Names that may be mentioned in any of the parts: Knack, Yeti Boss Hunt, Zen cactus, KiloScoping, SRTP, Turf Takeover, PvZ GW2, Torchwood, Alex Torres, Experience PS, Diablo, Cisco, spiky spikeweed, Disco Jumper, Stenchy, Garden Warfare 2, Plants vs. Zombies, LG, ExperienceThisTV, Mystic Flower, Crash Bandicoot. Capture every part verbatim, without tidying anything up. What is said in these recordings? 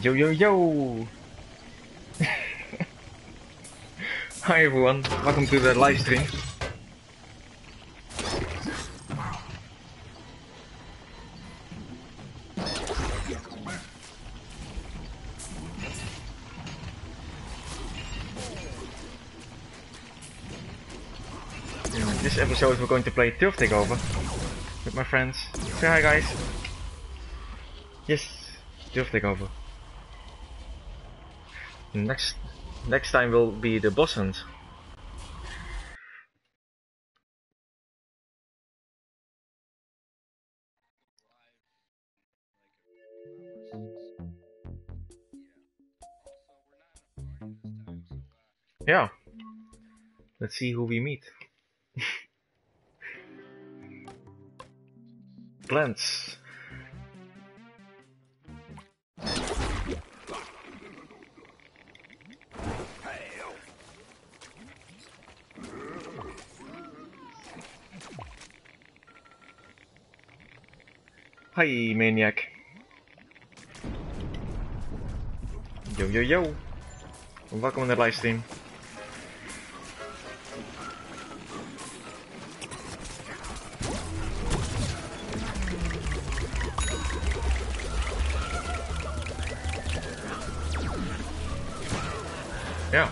Yo yo yo! Hi everyone, welcome to the live stream. In this episode we're going to play Turf Takeover with my friends. Say hi guys! Yes, Turf Takeover. Next, next time will be the boss hunt. Yeah, let's see who we meet. Plants. Hi, maniac. Yo, yo, yo. Welcome on the live stream. Yeah.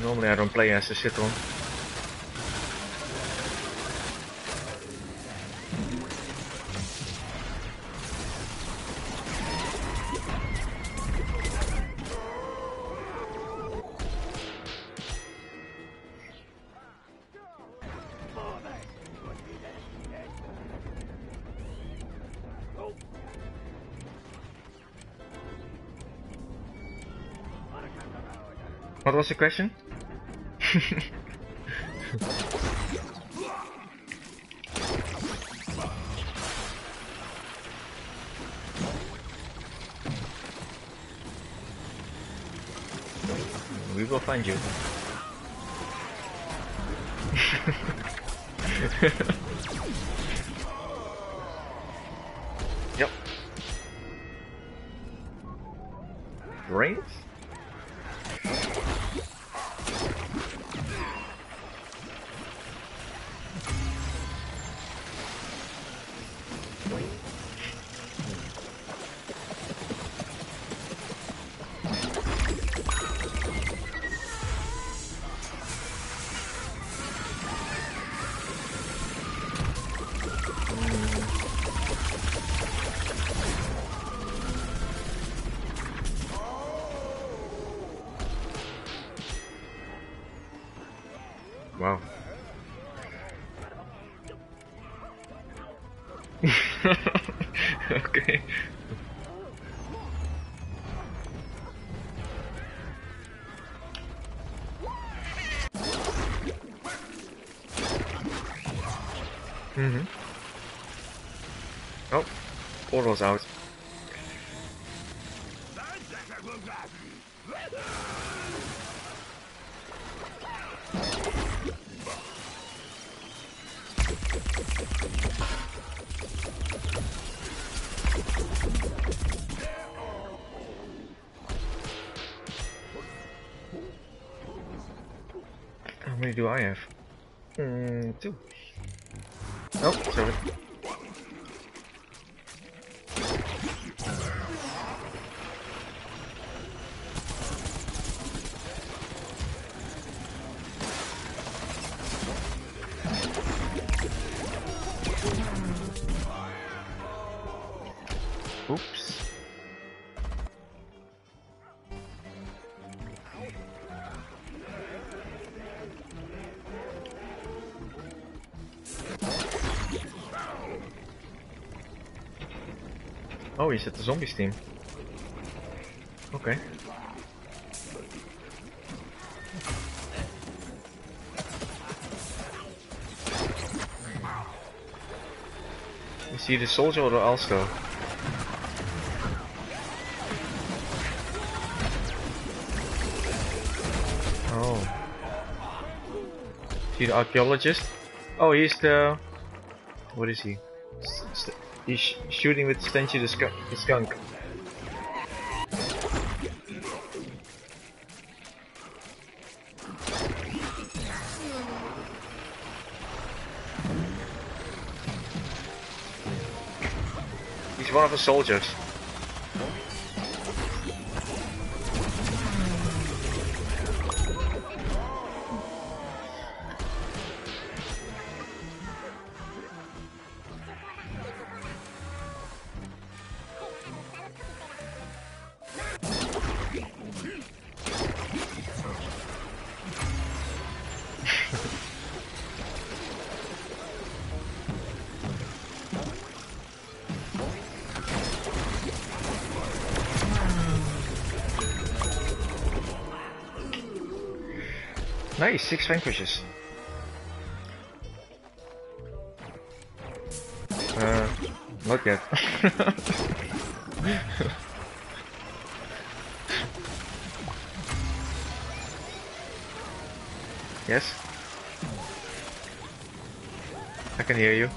Normally I don't play as a shit-on. What was the question? We will find you. Yep. Brains? Wow. Okay. Mm-hmm. Oh, portal's out. How many do I have? Mm, two. Oh, sorry. Oops. Oh, je zit de zombies team. Oké. Okay. Is hier de soldier of de Alsto? Oh. He's an archaeologist. Oh, he's the... What is he? St he's sh shooting with Stenchy the, scu the skunk. He's one of the soldiers. Nice, six vanquishes. Uh, not yet. Yes? I can hear you.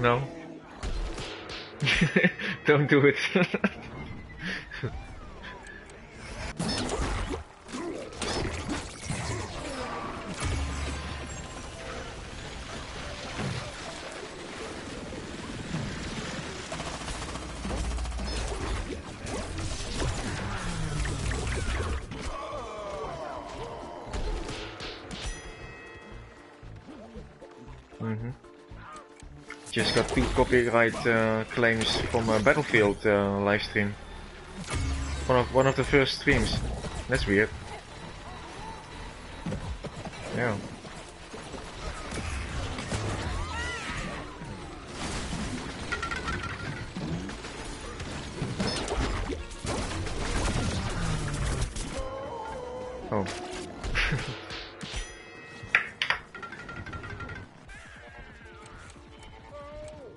No. Don't do it. Just got two copyright uh, claims from a Battlefield uh, livestream. One of one of the first streams. That's weird. Yeah.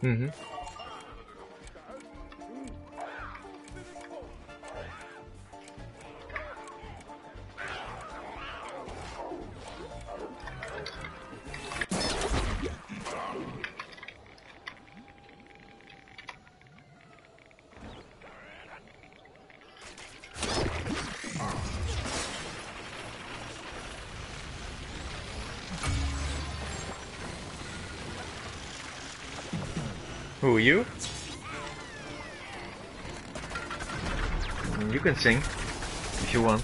Mm-hmm. Who, you? You can sing, if you want.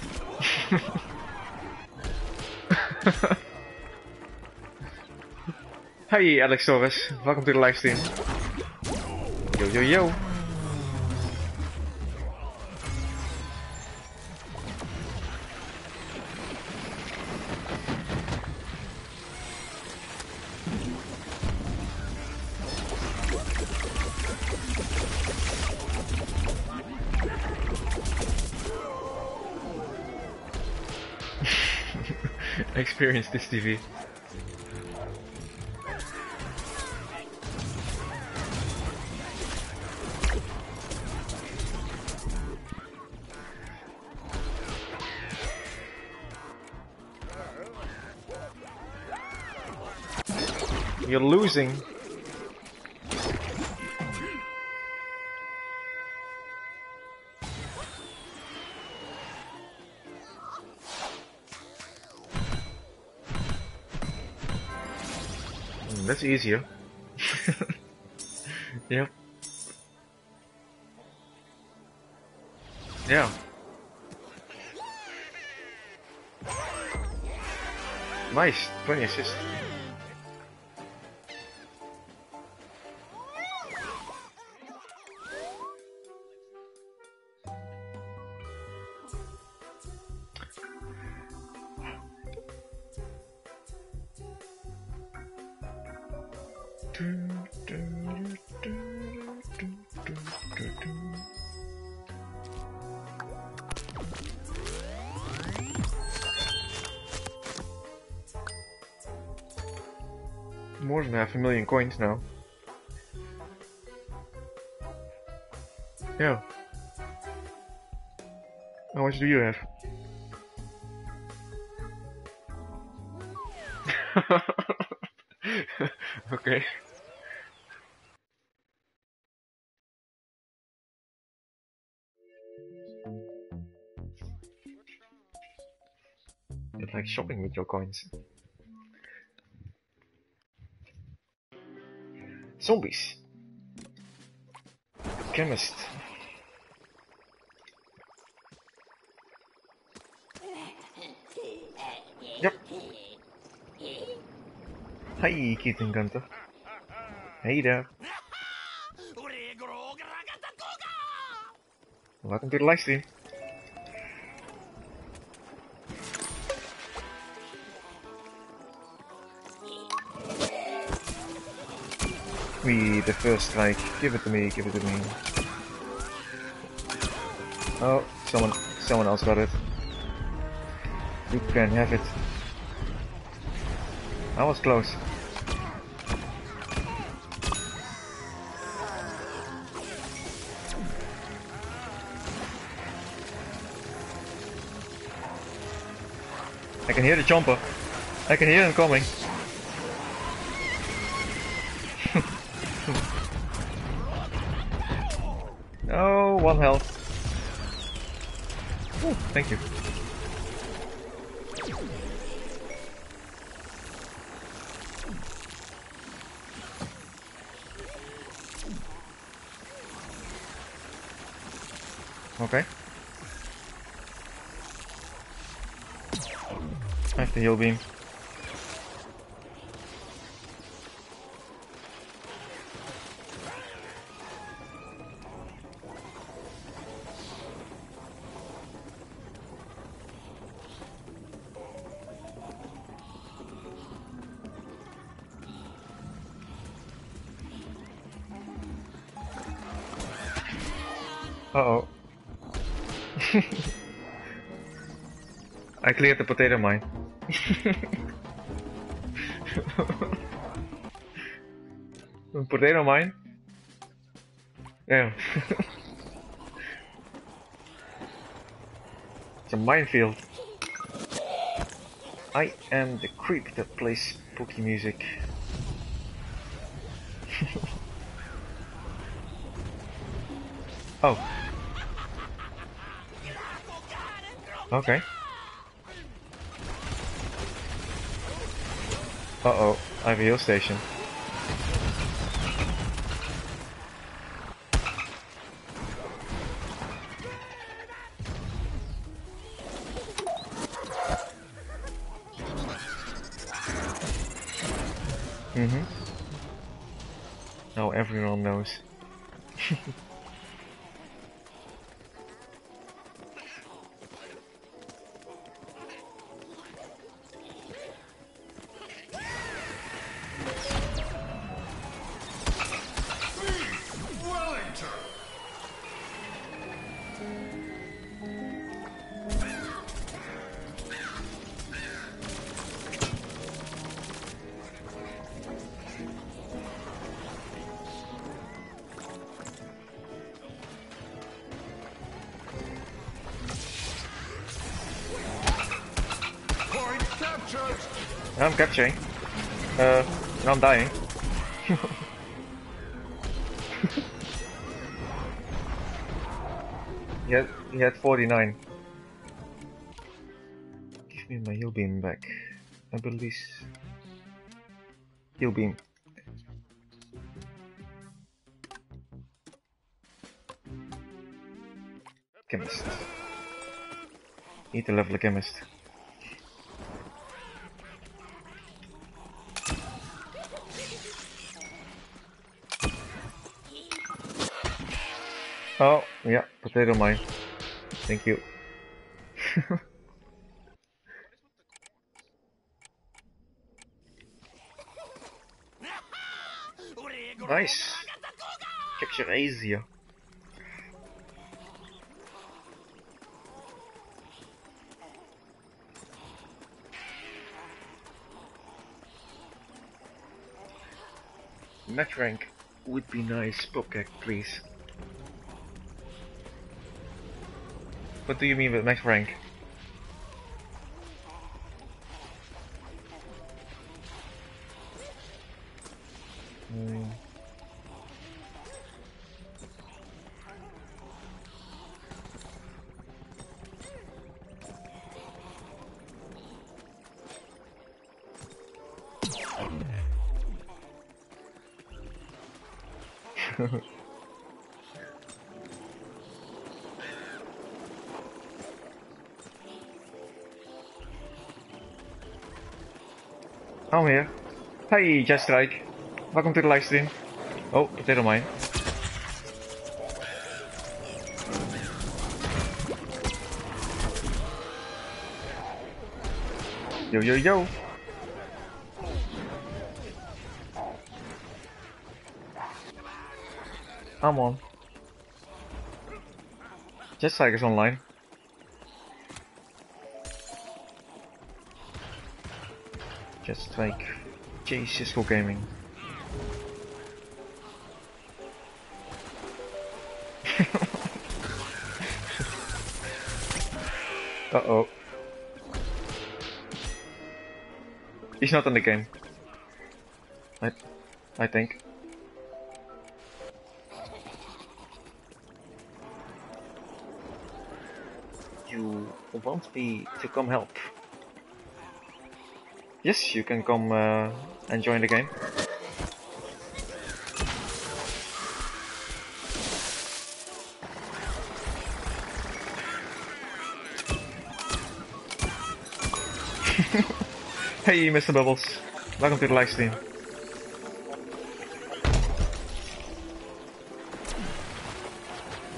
Hey Alex Torres, welcome to the livestream. Yo yo yo! Experience this T V. You're losing. That's easier. Yep. Yeah. Nice, twenty assists. More than half a million coins now. Yeah. How much do you have? Okay. It's like shopping with your coins. Zombies. Chemist. Yep. Hi, kitten Gunter. Hey there. Welcome to the live stream. We the first strike. Give it to me, give it to me. Oh, someone someone else got it. You can have it. I was close. I can hear the jumper. I can hear him coming. Oh, one health. Ooh, thank you. Okay. I have the heal beam. Uh-oh. I cleared the potato mine. Potato mine? Yeah. It's a minefield. I am the creep that plays spooky music. Oh. Okay. Uh-oh, I have a heal station. Mm-hmm. Now everyone knows. I'm capturing. Uh, and I'm dying. he, had, he had forty-nine. Give me my heal beam back. I believe. Heal beam. Chemist. Need to level the chemist. Oh, yeah, potato mine. Thank you. Nice. Capture Asia. Match rank would be nice, Popcake, please. What do you mean with max rank? Hmm. I'm here. Hey, just like. Welcome to the live stream. Oh, they don't mind. Yo, yo, yo. Come on. Just like it's online. Just like Jesus for gaming. Uh oh. He's not in the game. I I think. You want me to come help? Yes, you can come uh, and join the game. Hey, Mister Bubbles. Welcome to the live stream.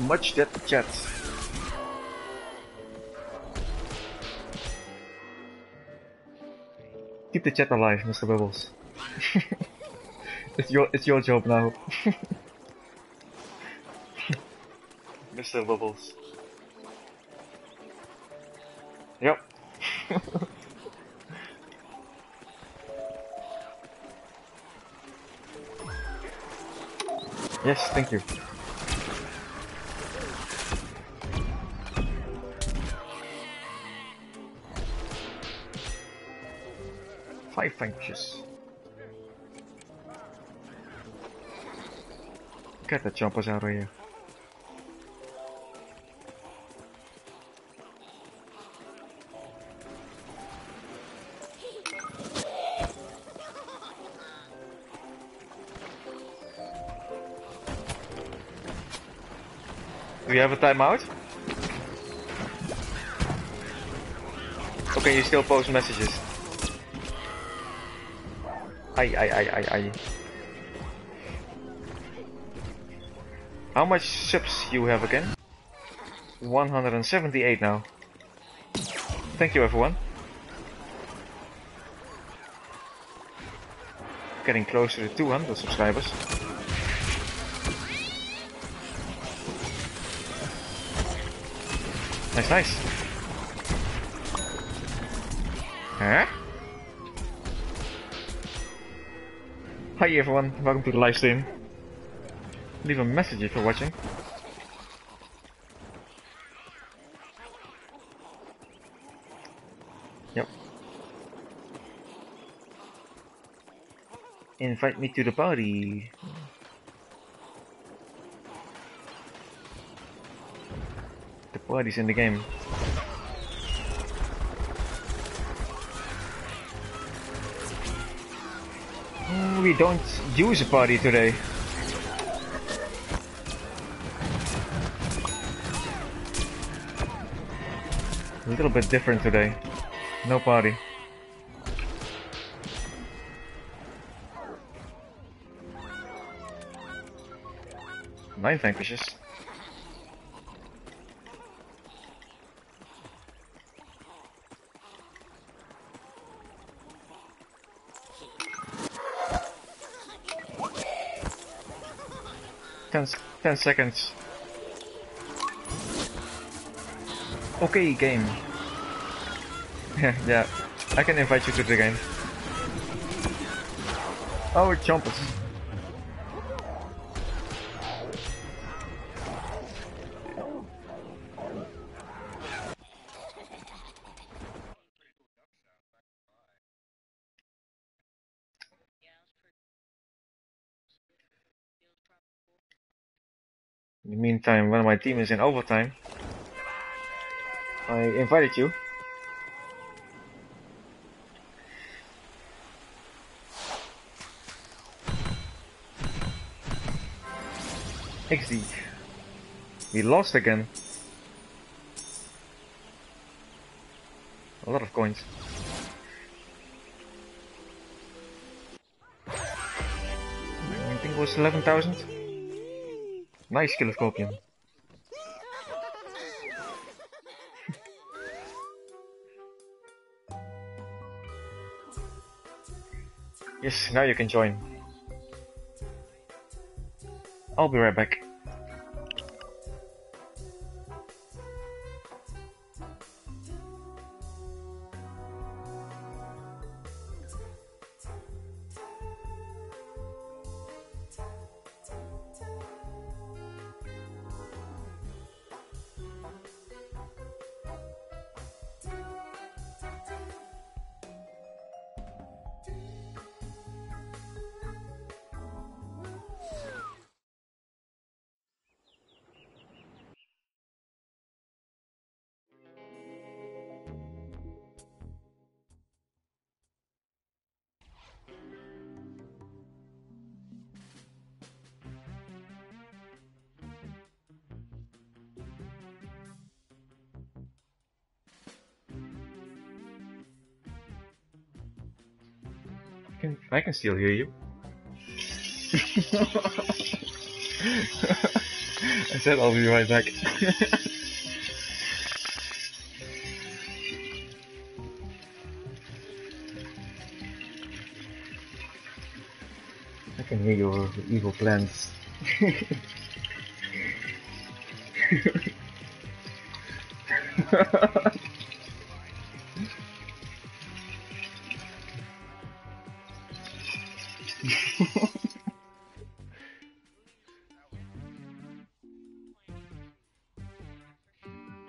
Much dead chat. Keep the chat alive, Mister Bubbles. It's your it's your job now. Mister Bubbles. Yep. Yes, thank you. Five functions. Get the jumpers out of here. Do we have a timeout? Okay, you still post messages. I, I, I, I, I. How much subs you have again? one hundred seventy-eight now. Thank you, everyone. Getting closer to two hundred subscribers. Nice, nice. Huh? Hi everyone, welcome to the live stream. Leave a message if you're watching. Yep. Invite me to the party. The party's in the game. We don't use a party today. A little bit different today. No party. Nine vanquishes. ten seconds. Okay, game. Yeah, I can invite you to the game. Oh, jumpers. In the meantime, when my team is in overtime, I invited you. X D. We lost again. A lot of coins. I think it was eleven thousand. Nice KiloScoping. Yes, now you can join. I'll be right back. I can still hear you. I said I'll be right back. I can hear your evil plans.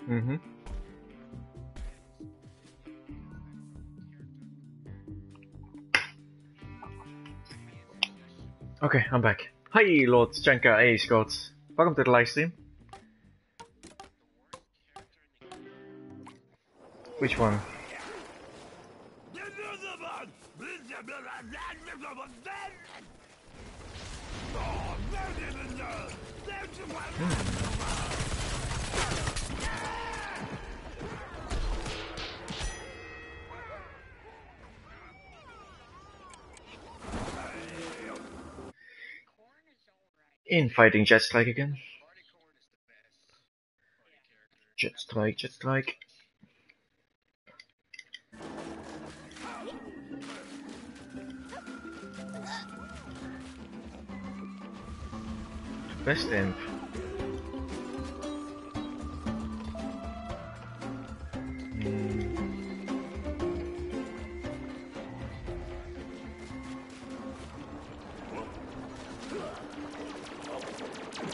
Mm-hmm. Okay, I'm back. Hi, Lord Chanka, hey Scott. Welcome to the live stream. Which one? Hmm. In fighting Jet Strike again. Jet Strike, Jet Strike. Best imp.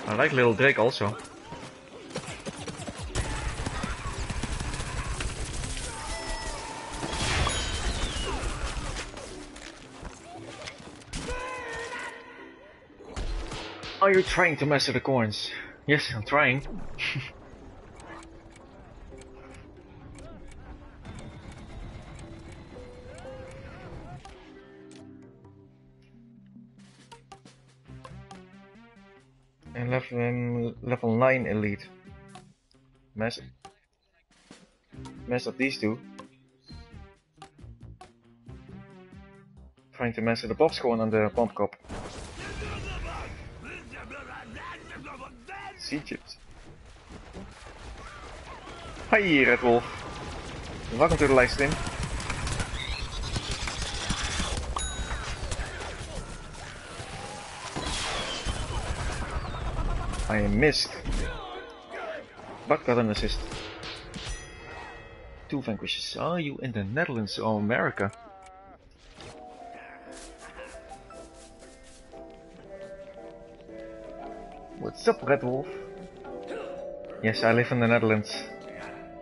I like Little Drake also. Are you trying to master the corns? Yes, I'm trying. Level nine elite. Mess, mess up these two. Trying to mess up the box corn and the pump cop. Sea chips. Hi, Red Wolf. Welcome to the live stream. I missed, but got an assist. Two vanquishes. Are you in the Netherlands or America? What's up, Red Wolf? Yes, I live in the Netherlands.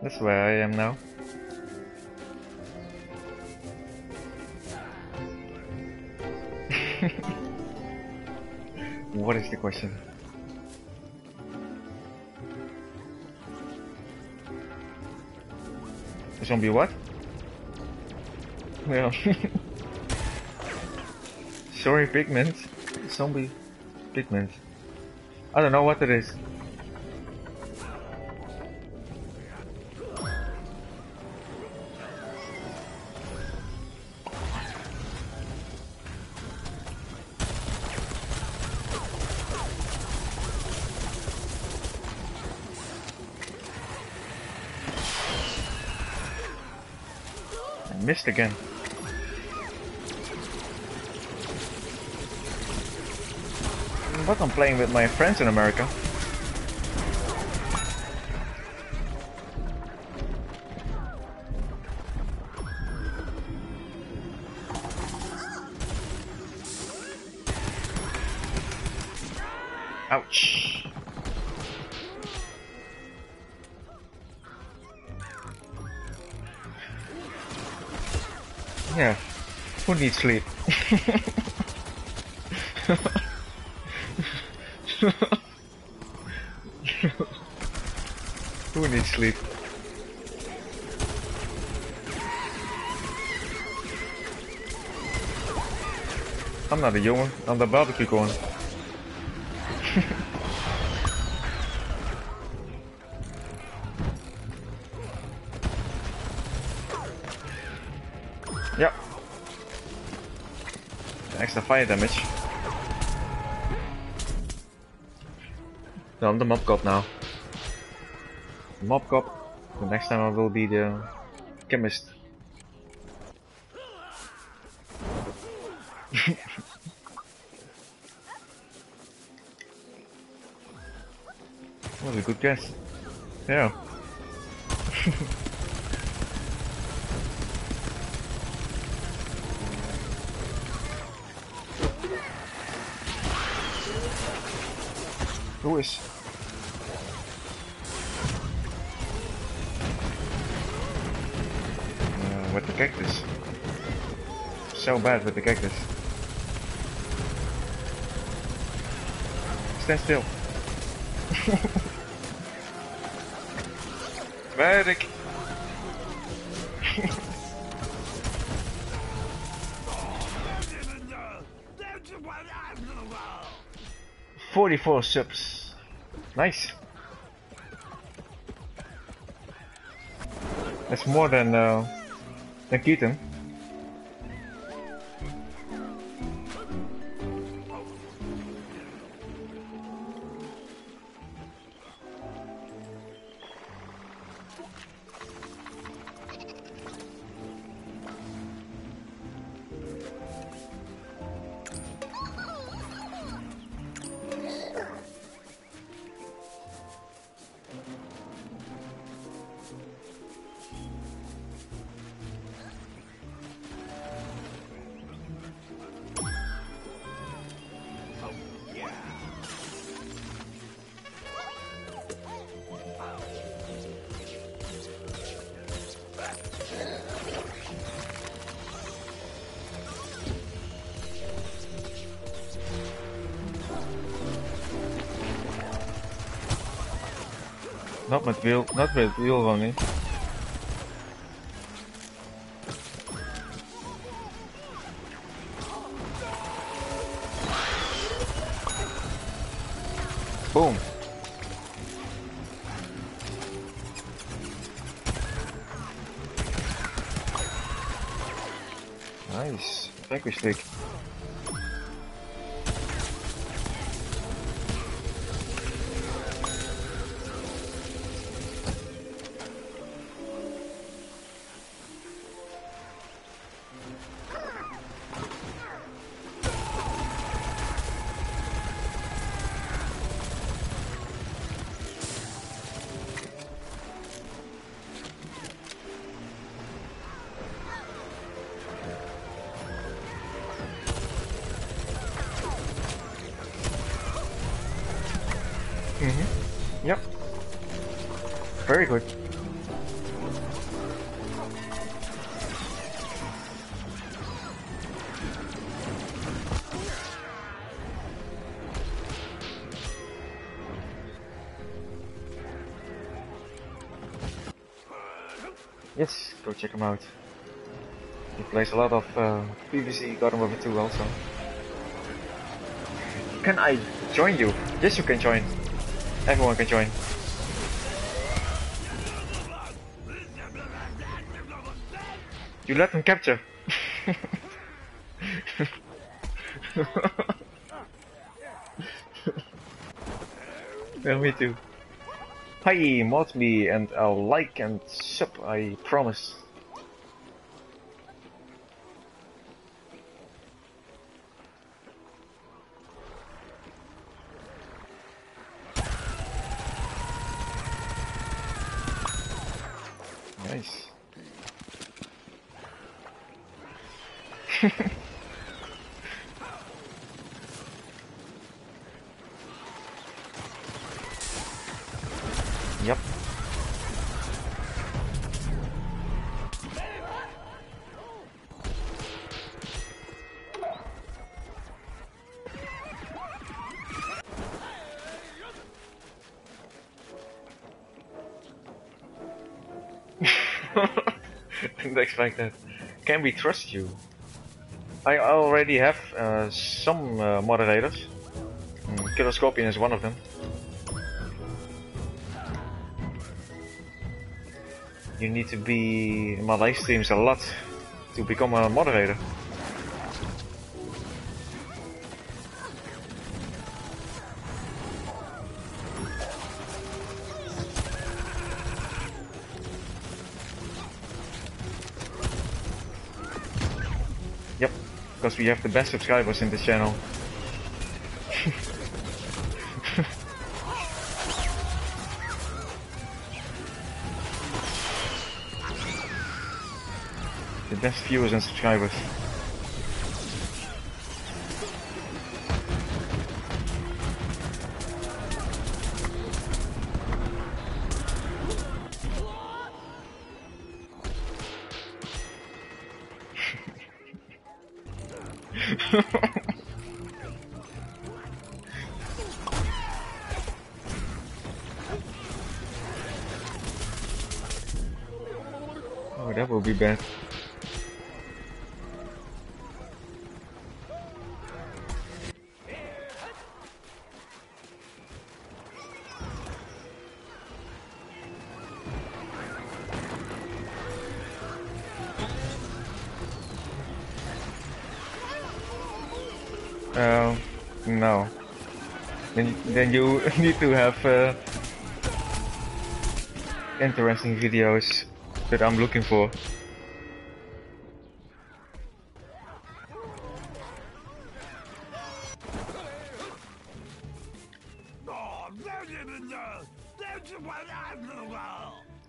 That's where I am now. What is the question? zombie what? Well, sorry, pigment, zombie pigment. I don't know what it is. Missed again. But I'm playing with my friends in America. Ouch. Yeah, who needs sleep? Who needs sleep? I'm not a jongen, I'm the barbecue corn. Yep. Extra fire damage. No, I'm the mob cop now. Mob cop. The next time I will be the chemist. That was a good guess. Yeah. Who is? Uh, with the cactus. So bad with the cactus. Stand still. Medic. forty-four subs. Nice. That's more than uh, than Keaton. Not with wheel, not with wheel only. Boom. Nice. Tackle stick. Mm-hmm. Yep. Very good. Yes, go check him out. He plays a lot of uh, P V C Garden Warfare two also. Can I join you? Yes, you can join. Everyone can join. You let him capture. Yeah, me too. Hi, mod me and I'll like and sub, I promise. Nice. Yep. Didn't expect that. Can we trust you? I already have uh, some uh, moderators. Mm, KiloScoping is one of them. You need to be in my live streams a lot to become a moderator. Yep, because we have the best subscribers in this channel. Best viewers and subscribers. Oh, that will be bad. Uh, no. Then, then you need to have uh, interesting videos that I'm looking for.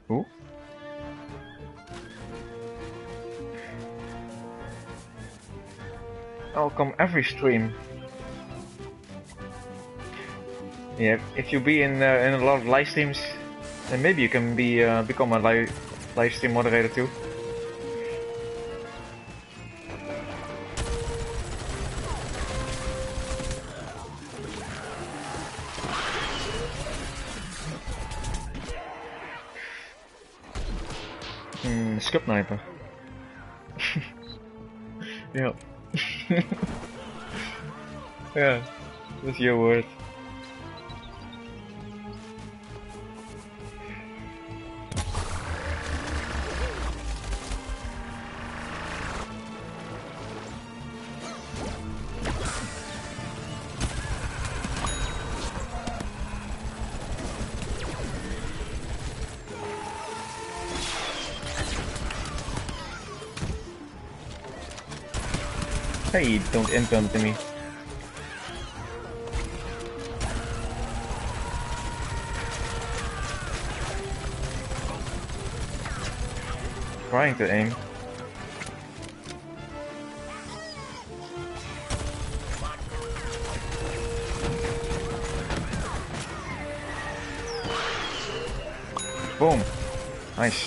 Who? I'll come every stream. Yeah, if you be in uh, in a lot of live streams, then maybe you can be uh, become a live live stream moderator too. Hmm, Scupniper. Yeah. Yeah, that's your word. Hey, don't impump to me. Trying to aim. Boom. Nice.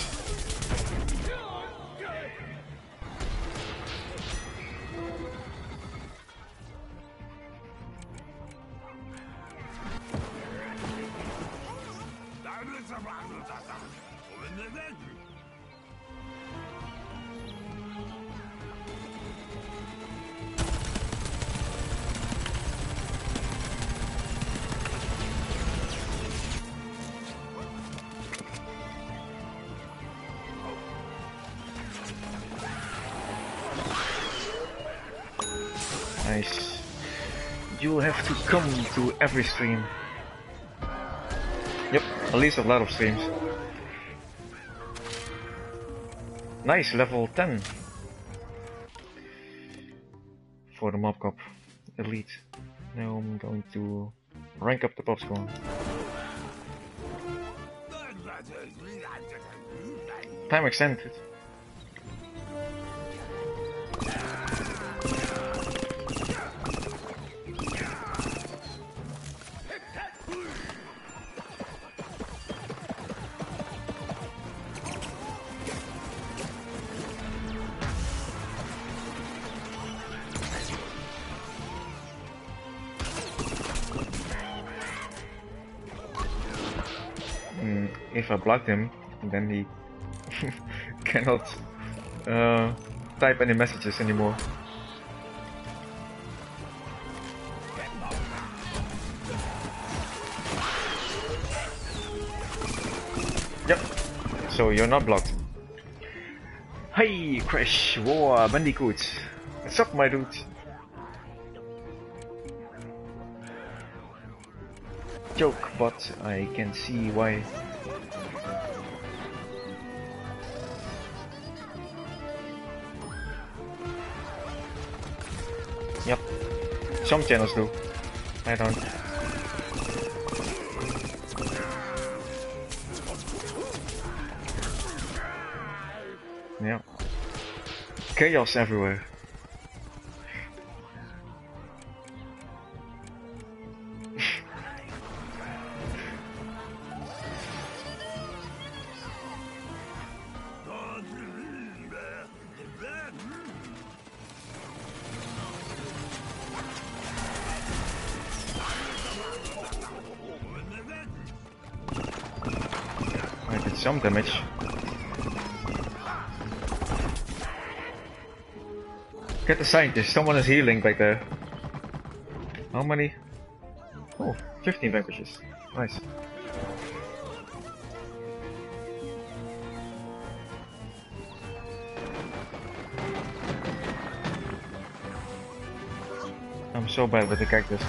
guys. You will have to come to every stream. Yep, at least a lot of streams. Nice, level ten. For the mob cop. Elite. Now I'm going to rank up the popcorn. Time extended. If I block him, then he cannot uh, type any messages anymore. Yep, so you're not blocked. Hey, Crash, War, Bandicoot. What's up, my dude? Joke, but I can see why. Yep, some channels do. I don't. Yeah. Chaos everywhere. Some damage. Get the scientist, someone is healing back there. How many? Oh, fifteen vanquishes. Nice. I'm so bad with the cactus.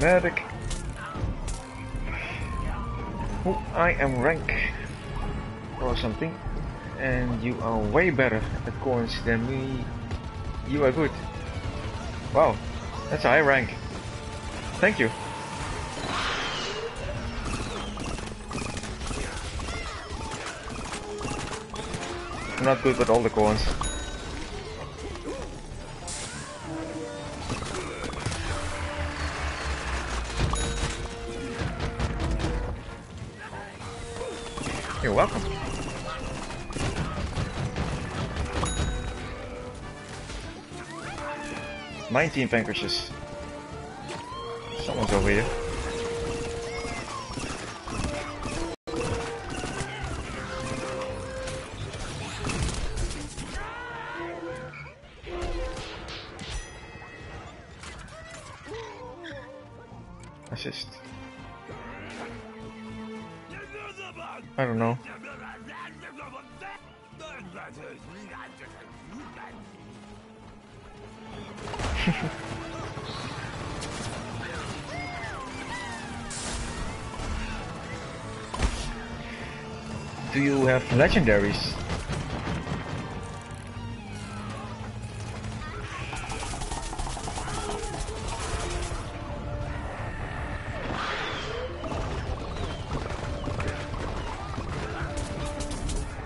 Medic. Oh, I am rank or something, and you are way better at coins than me. You are good. Wow, that's a high rank. Thank you. I'm not good with all the coins. You're welcome. nineteen vanquishes. Someone's over here. Assist. I don't know. Do you have legendaries?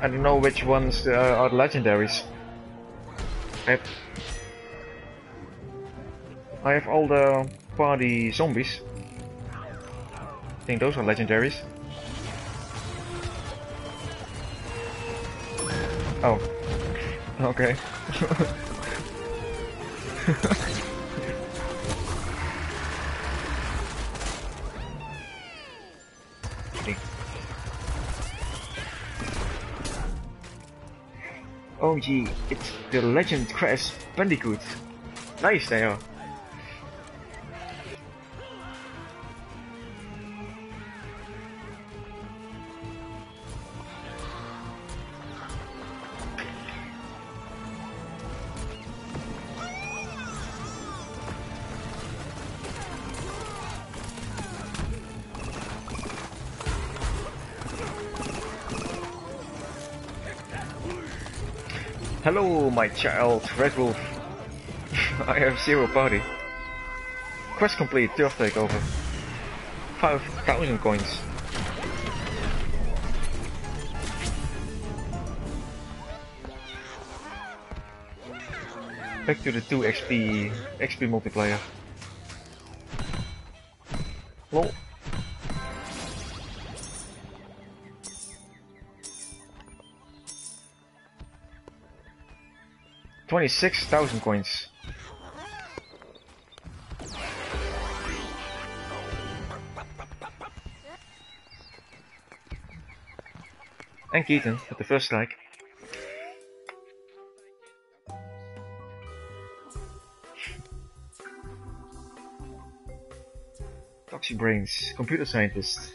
I don't know which ones uh, are legendaries. I have, I have all the party zombies. I think those are legendaries. Oh, okay. Oh gee, it's the legend Crash Bandicoot. Nice they are. Hello, my child, Red Wolf. I have zero party. Quest complete, Turf Takeover. five thousand coins. Back to the two X P, X P multiplayer. Lol. twenty-six thousand coins. And Keaton with the first strike. Toxic Brains, computer scientist.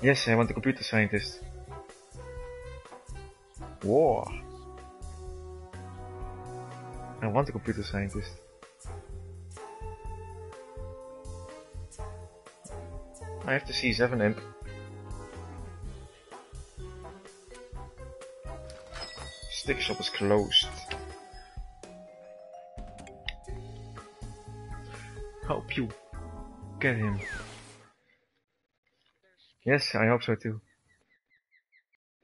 Yes, I want a computer scientist. War. I want a computer scientist. I have to see seven imp. Stick shop is closed. Hope you get him. Yes, I hope so too.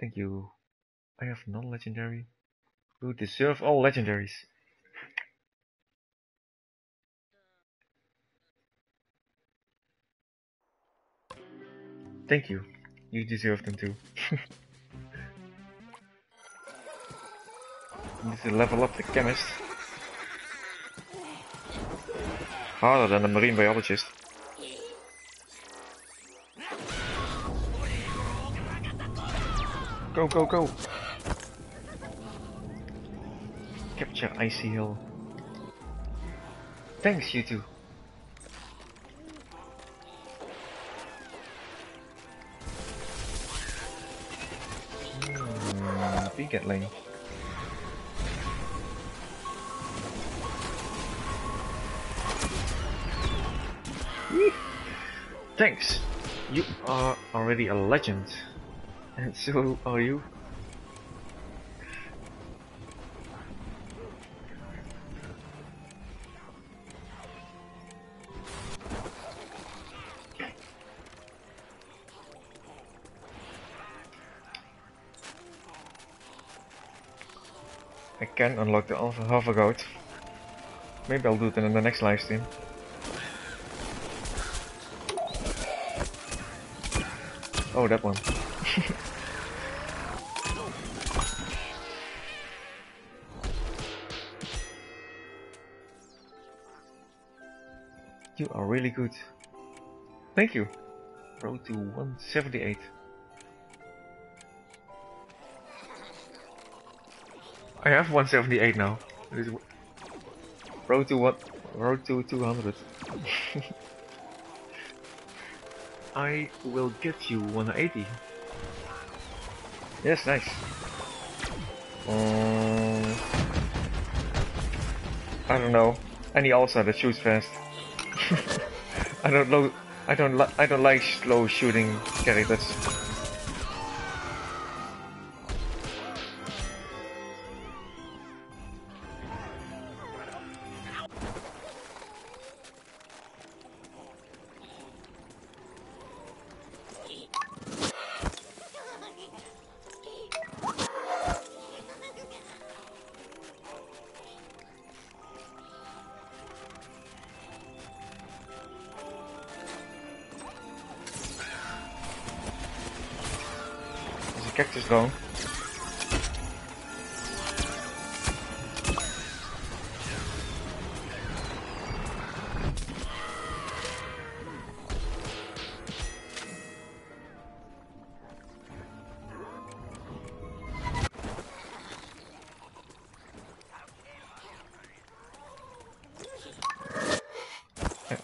Thank you. I have non-legendary. You deserve all legendaries. Thank you. You deserve them too. Need to level up the chemist. Harder than the marine biologist. Go, go, go! Capture Icy Hill. Thanks, you two. Get lane. Thanks! You are already a legend. And so are you. Can unlock the alpha half a goat. Maybe I'll do it in the next live stream. Oh, that one. You are really good. Thank you. Road to one seventy-eight. I have one seventy-eight now. Road to what? Road to two hundred. I will get you one eighty. Yes, nice. Um, I don't know. Any ulcer that shoots fast. I don't know. I don't. Li I don't like slow shooting characters. Cactus long.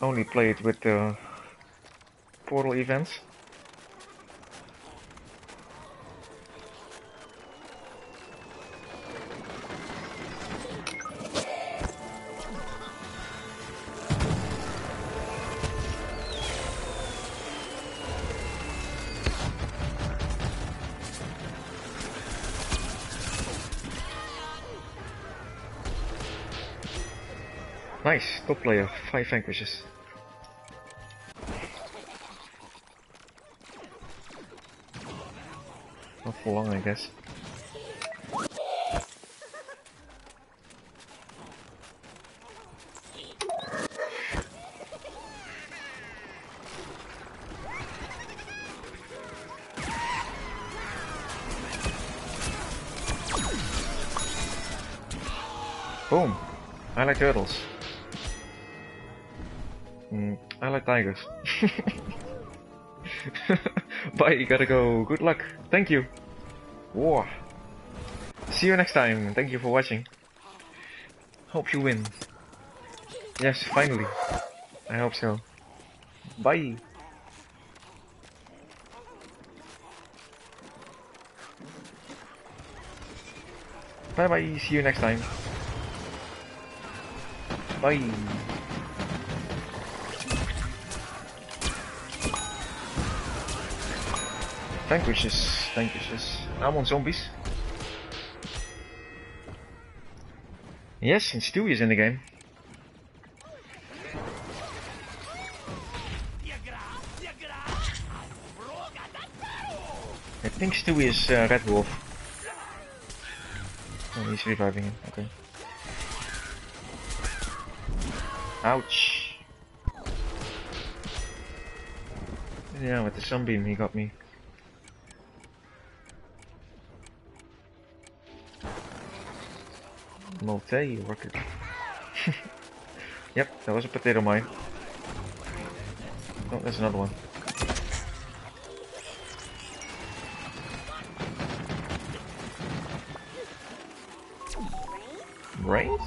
only played with the portal events. Nice, top player, five vanquishes. Not for long, I guess. Boom! I like turtles. Mm, I like tigers. Bye, you gotta go. Good luck. Thank you. War. See you next time. Thank you for watching. Hope you win. Yes, finally. I hope so. Bye. Bye bye. See you next time. Bye. Vanquishes, vanquishes. I'm on zombies. Yes, and Stewie is in the game. I think Stewie is uh, Red Wolf. Oh, he's reviving him, okay. Ouch. Yeah, with the sunbeam he got me. Multi rocket. Yep, that was a potato mine. Oh, there's another one. Brains?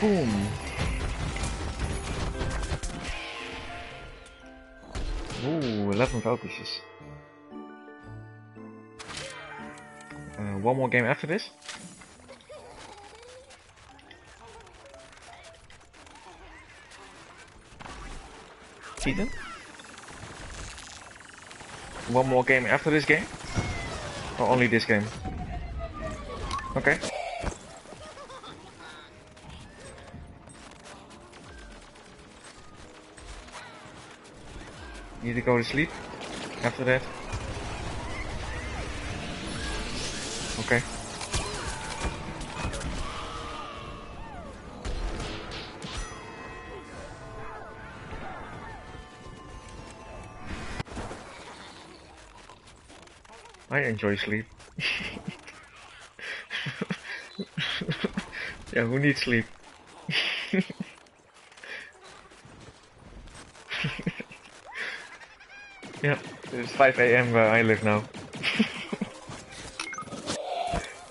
Boom! Ooh, eleven vanquishes. Uh, one more game after this. Ethan? One more game after this game? Or only this game? Okay. Need to go to sleep after that. Okay. I enjoy sleep. Yeah, who needs sleep? Yeah, it's five A M where I live now.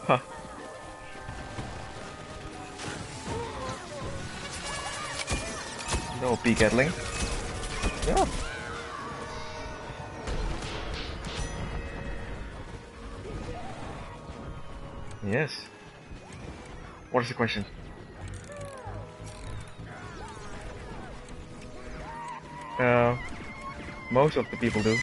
Huh. No peak Gatling. Yeah. Yes. What is the question? Uh. Most of the people do.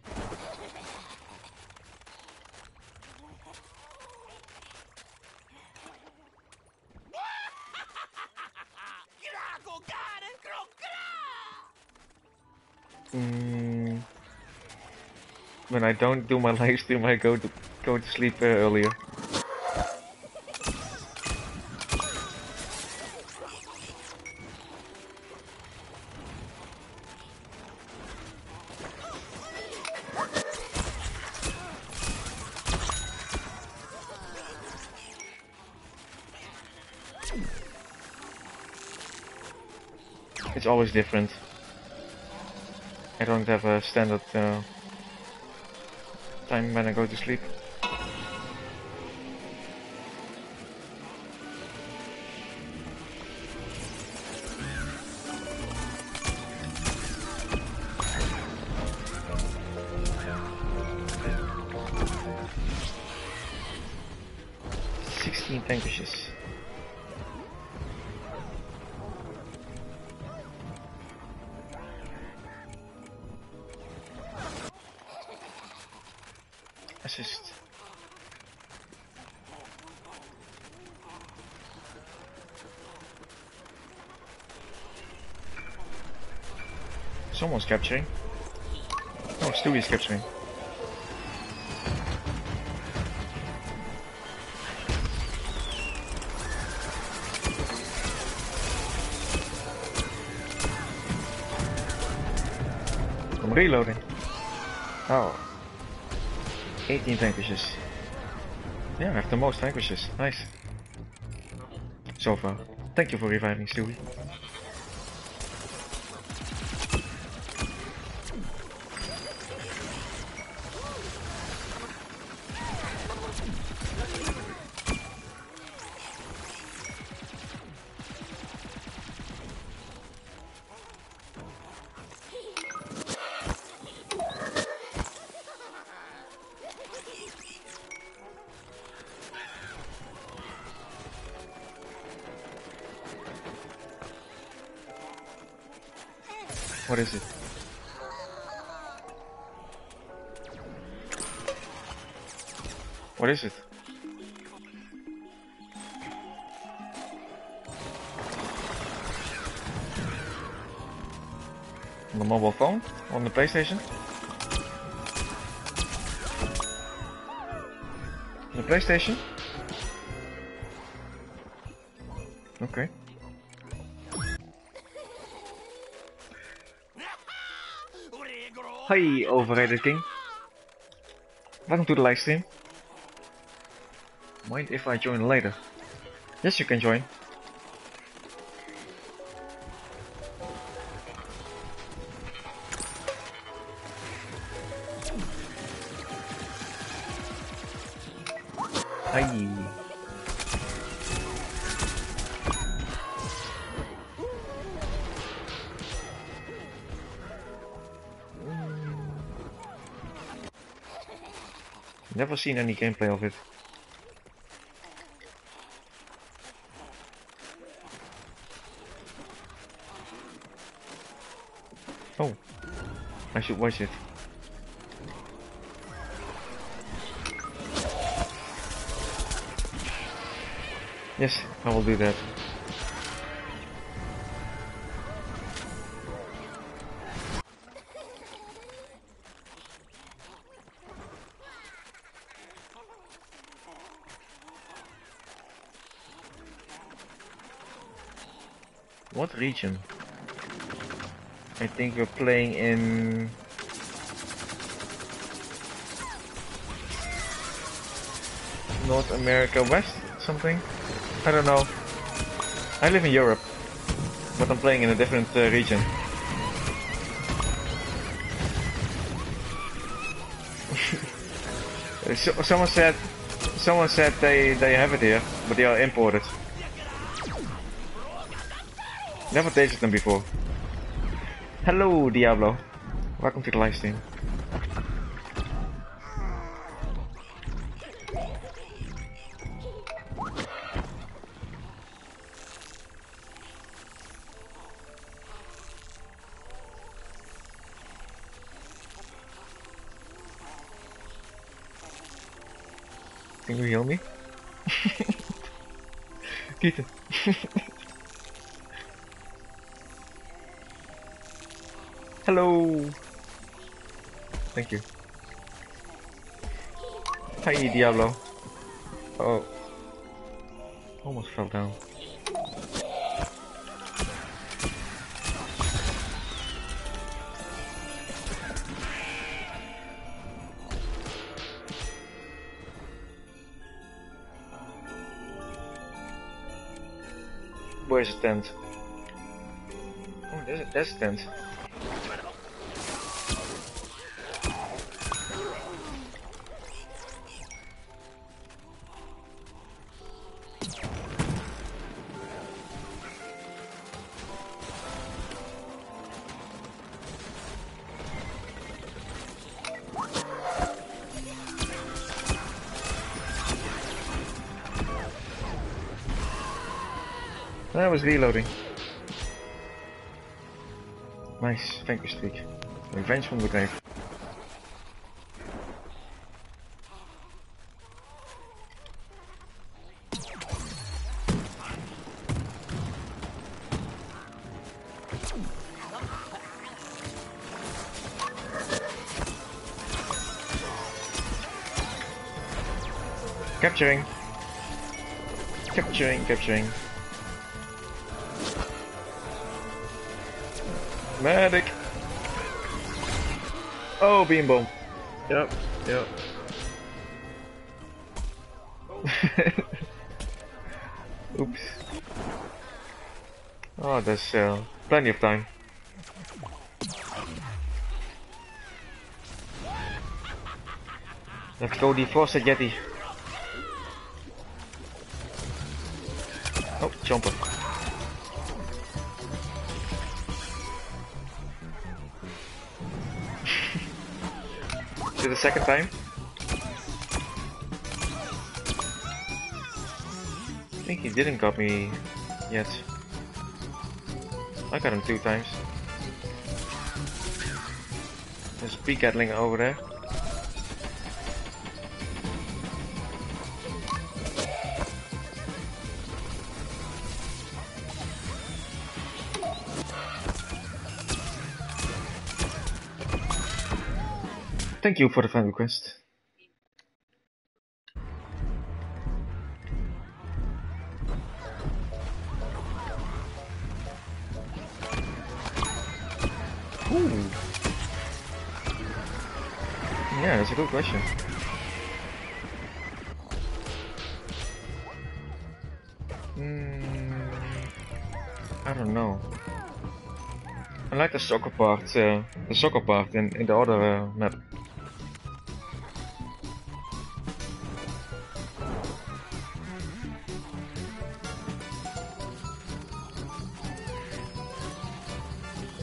Mm. When I don't do my livestream, I go to go to sleep uh, earlier. It's always different. I don't have a standard uh, time when I go to sleep. sixteen vanquishes. Assist. Someone's capturing. Oh, Stewie is capturing. I'm reloading. Oh. eighteen vanquishes. Yeah, I have the most vanquishes. Nice. So far. Thank you for reviving, Stewie. What is it? What is it? On the mobile phone? On the PlayStation? On the PlayStation? Okay. Hi, Overrated King. Welcome to the live stream. Mind if I join later? Yes, you can join. Hi. Never seen any gameplay of it. Oh, I should watch it. Yes, I will do that. What region? I think we're playing in... North America West? Something? I don't know. I live in Europe, but I'm playing in a different uh, region. so, someone said... Someone said they, they have it here, but they are imported. Never tasted them before. Hello, Diablo. Welcome to the live stream. Can you heal me? Peter. Hello! Thank you. Hi, Diablo. Oh. Almost fell down. Where's the tent? There's a distance. I was reloading. Nice, thank you, Steak. Revenge from the grave. Capturing. Capturing, capturing. Medic! Oh, beam bomb. Yep, yep. Oops. Oh, there's uh, plenty of time. Let's go defrost the Yeti. Oh, jumper. To the second time. I think he didn't got me yet. I got him two times. There's a big Gatling over there. Thank you for the fan request. Ooh. Yeah, that's a good question. Mm, I don't know. I like the soccer part, uh, the soccer part in, in the other uh, map.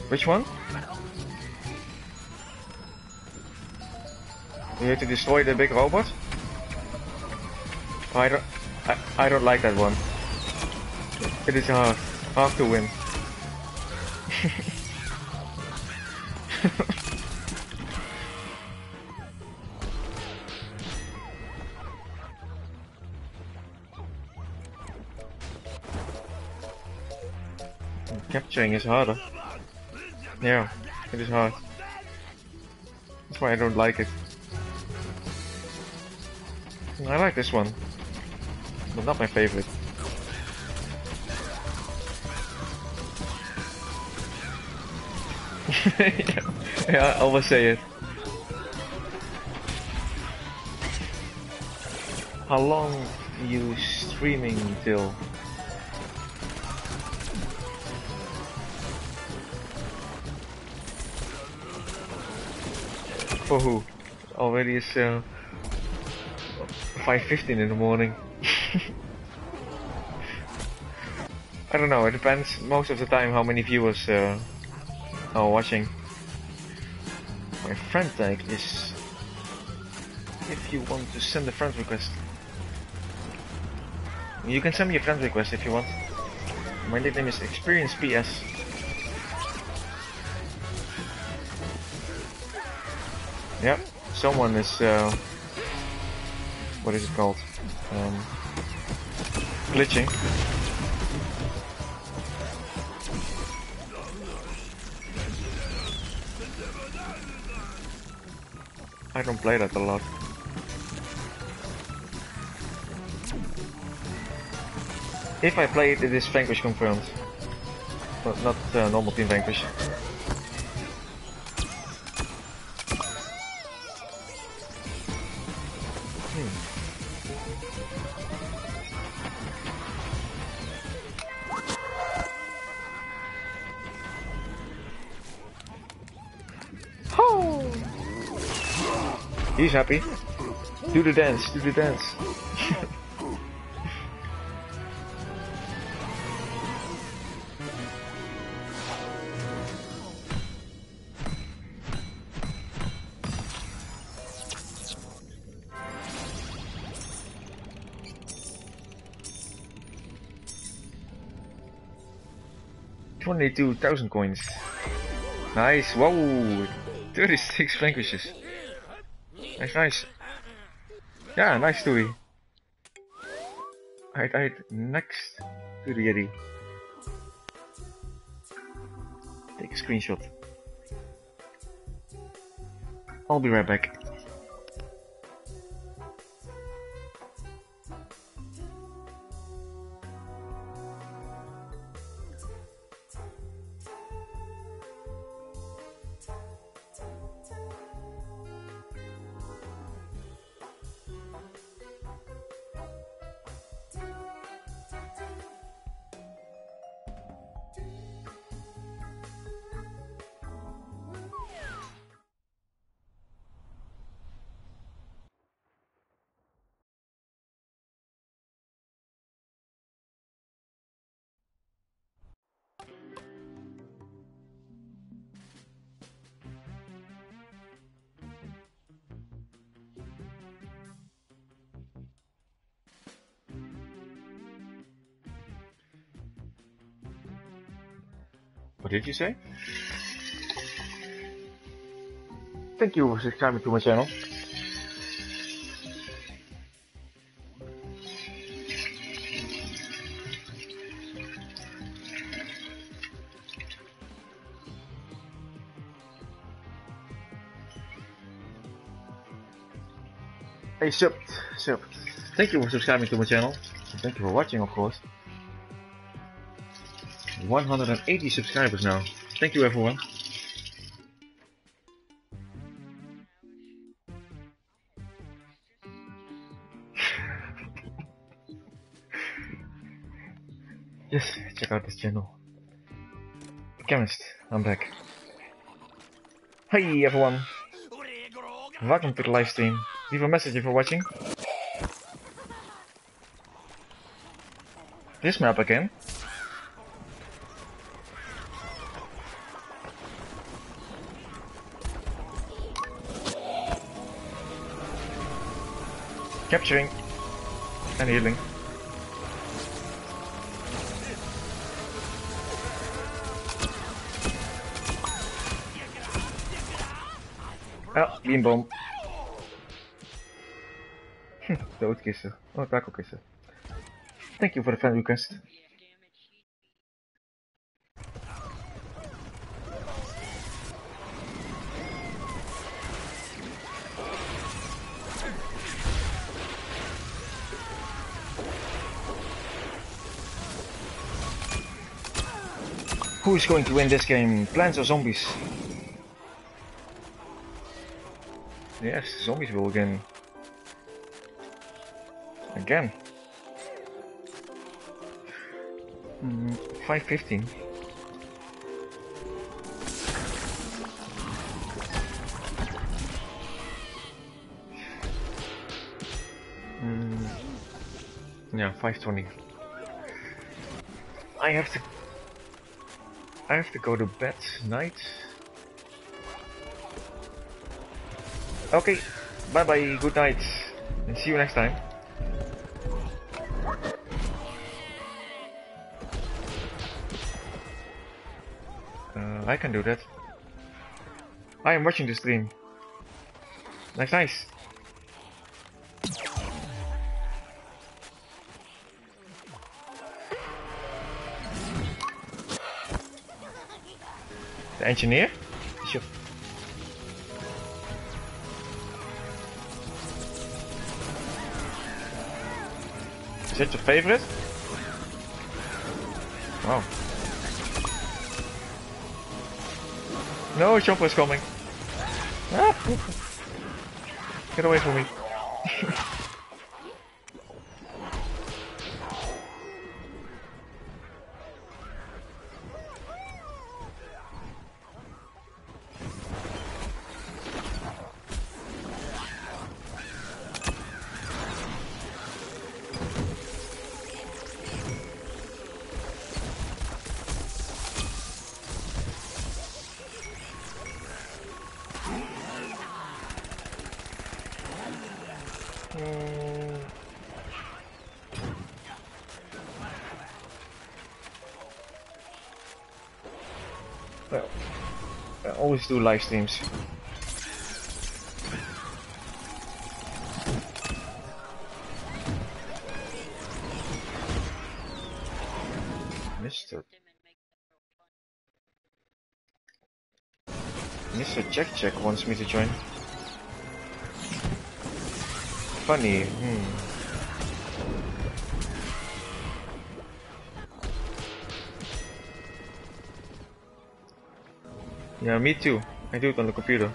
Which one? We have to destroy the big robot? I don't, I, I don't like that one. It is hard, hard to win. Capturing is harder. Yeah, it is hard. That's why I don't like it. I like this one, but not my favorite. yeah, yeah, I always say it. How long are you streaming till? For who? Already it's uh, five fifteen in the morning. I don't know, it depends most of the time how many viewers uh, are watching. My friend tag is... if you want to send a friend request. You can send me a friend request if you want. My nickname is Experience P S. Yep, someone is, uh, what is it called, um, glitching. I don't play that a lot. If I play it, it is Vanquish confirmed, but not uh, normal team Vanquish. He's happy. Do the dance, do the dance. twenty-two thousand coins. Nice, wow! thirty-six vanquishes. Nice, nice. Yeah, nice Stewie. I died next to the Yeti. Take a screenshot. I'll be right back. What did you say? Thank you for subscribing to my channel. Hey, Sub, Sub. Thank you for subscribing to my channel. Thank you for watching, of course. one hundred eighty subscribers now. Thank you, everyone. Yes, check out this channel. Chemist, I'm back. Hi, everyone. Welcome to the live stream. Leave a message if you're watching. This map again. Capturing and healing. Ah, beam bomb. Doodkissen. Oh, takelkissen. Thank you for the fan request. Who is going to win this game? Plants or Zombies? Yes, Zombies will again. Again. Mm, five fifteen. Mm, yeah, five twenty. I have to. I have to go to bed tonight. Okay, bye bye, good night, and see you next time. Uh, I can do that. I am watching the stream. Nice, nice. Engineer? Sure. Is that your favorite? Wow. No, Jumper is coming. Ah. Get away from me. Eh... Well, I always do live streams. Mister Mister Check Check wants me to join. Funny, hmm. Yeah, me too. I do it on the computer.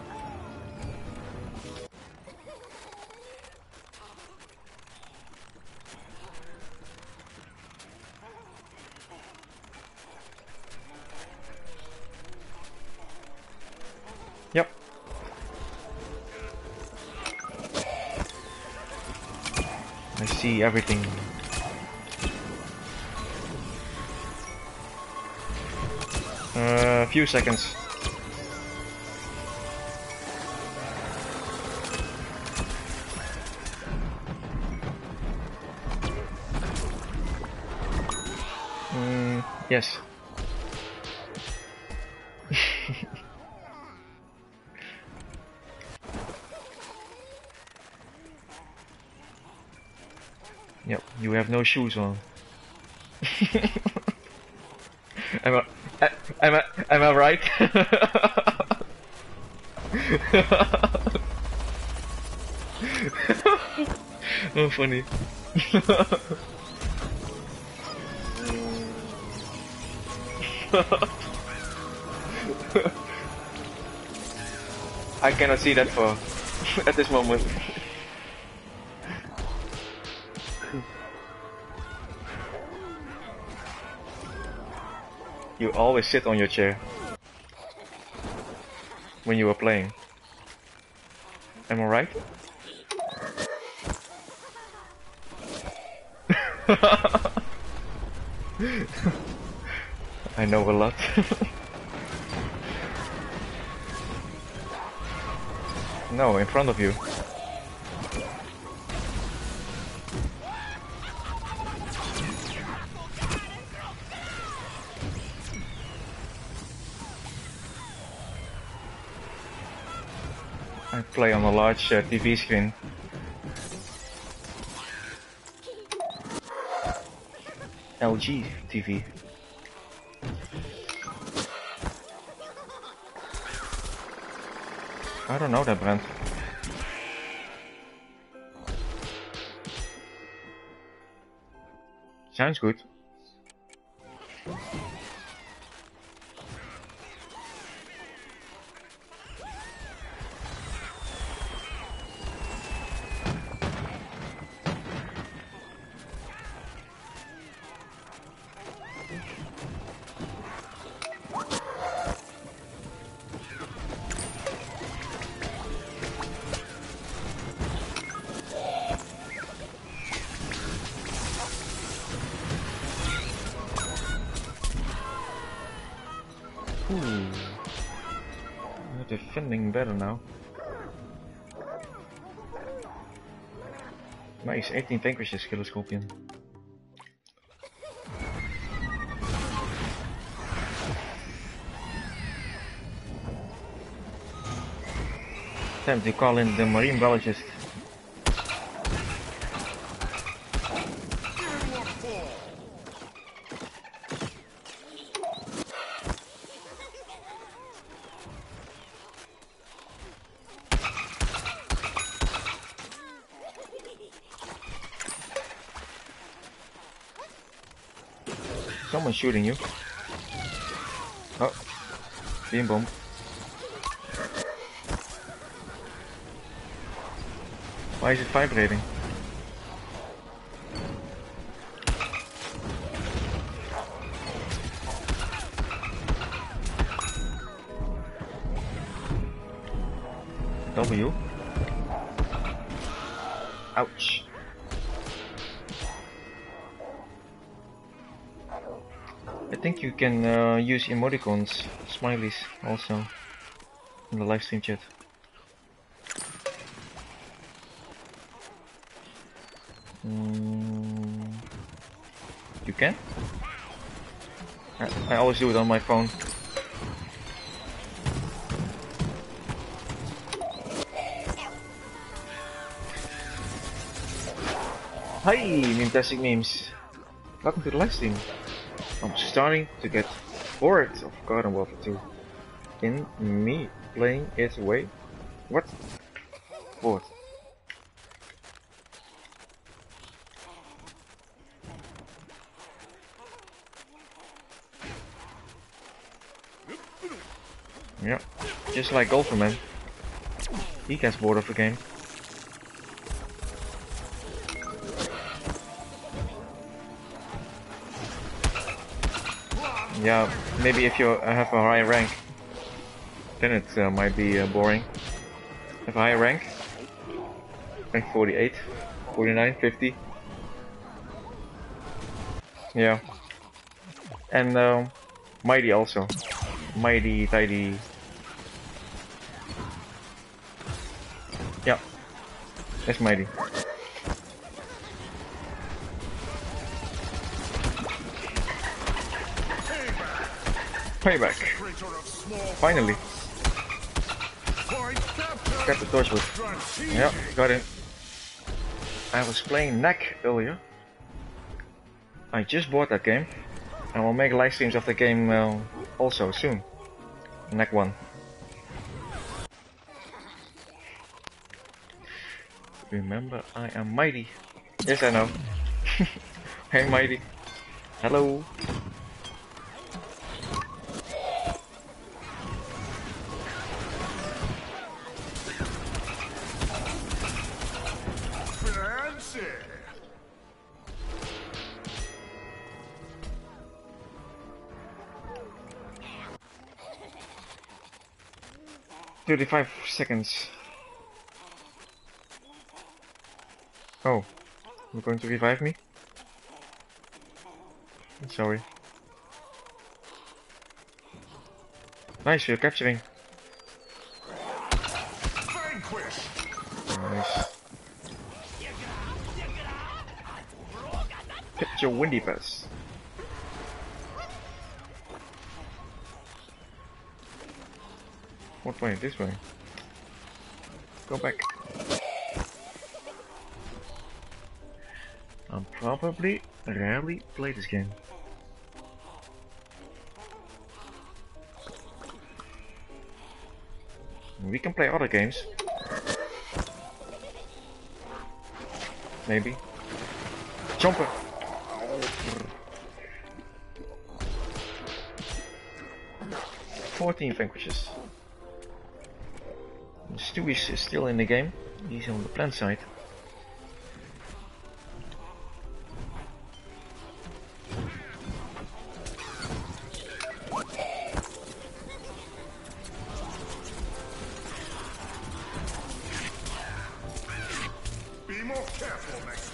Yep. I see everything. Uh, a few seconds. Yes. Yep, you have no shoes on. am I, I, am I, am I right? Oh, funny. I cannot see that far at this moment. You always sit on your chair when you were playing. Am I right? I know a lot. No, in front of you. I play on a large uh, T V screen. L G T V. I don't know that brand. Sounds good. Better now. Nice, eighteen vanquishes, KiloScoping. Time to call in the marine biologist. Someone's shooting you. Oh, beam bomb. Why is it vibrating? W. Ouch. I think you can uh, use emoticons, smileys also in the livestream chat. Mm. You can? I, I always do it on my phone. Hi, Memetastic Memes. Welcome to the live stream. I'm starting to get bored of Garden Warfare two. In me playing it away. What? What? Yeah, just like Golferman. He gets bored of the game. Yeah, maybe if you have a high rank, then it uh, might be uh, boring. Have a high rank, rank forty-eight, forty-nine, fifty. Yeah. And uh, Mighty also. Mighty, Tidy. Yeah, that's Mighty. Payback. Finally. Got the torch with. Yeah, got it. I was playing Knack earlier. I just bought that game. I will make live streams of the game uh, also soon. Knack one. Remember, I am Mighty. Yes, I know. Hey, Mighty. Hello. thirty-five seconds. Oh, you're going to revive me? I'm sorry. Nice, you're capturing. Nice. Capture Windy Pass. What way? This way. Go back. I'm probably rarely play this game. We can play other games. Maybe. Jumper! fourteen vanquishes. Stewie is still in the game, he's on the plant side. Be more careful next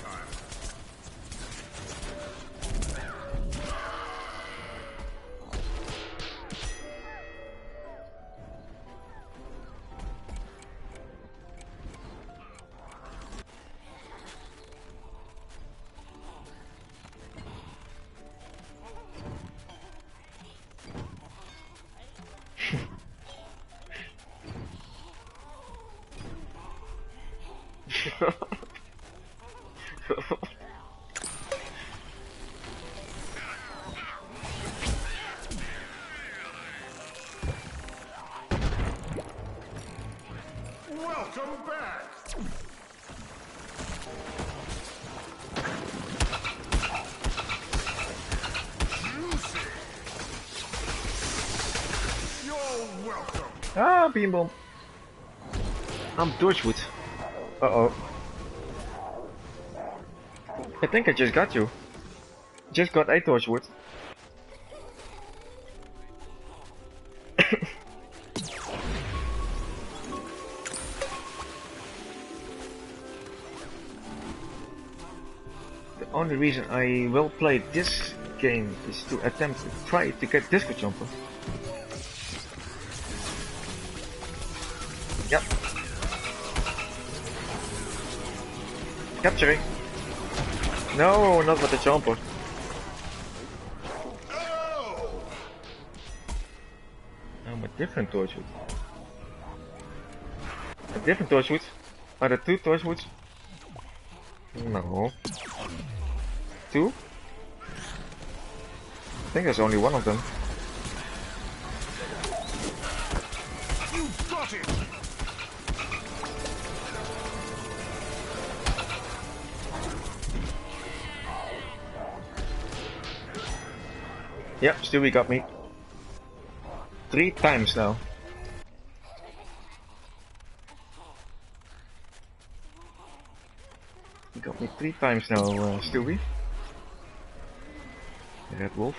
Beam bomb. I'm Torchwood. Uh oh. I think I just got you. Just got a Torchwood. The only reason I will play this game is to attempt to try to get Disco Jumper. Capturing. No, not with the jumper. I'm a different torchwood. A different torchwood? Are there two torchwoods? No. Two? I think there's only one of them. You got it. Yep, Stewie got me. Three times now. He got me three times now, uh, Stewie. Red Wolf.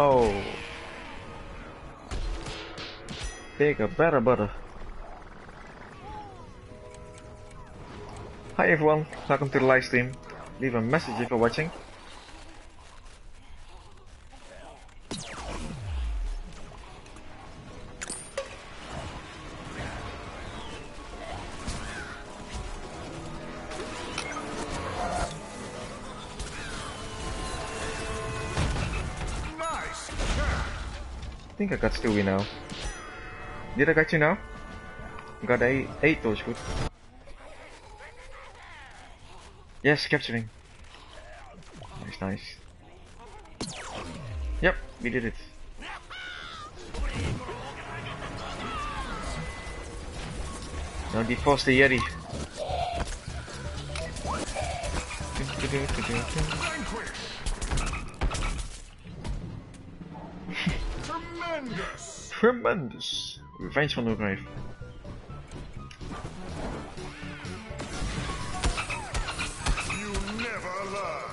Oh. Take a better butter. Hi everyone, welcome to the live stream. Leave a message if you're watching. I think I got Stewie now. Did I get you now? Got a eight torchwood. Yes, capturing. Nice, nice. Yep, we did it. Now defrost the Yeti. Tremendous! Tremendous! Revenge van de grave. You never learn.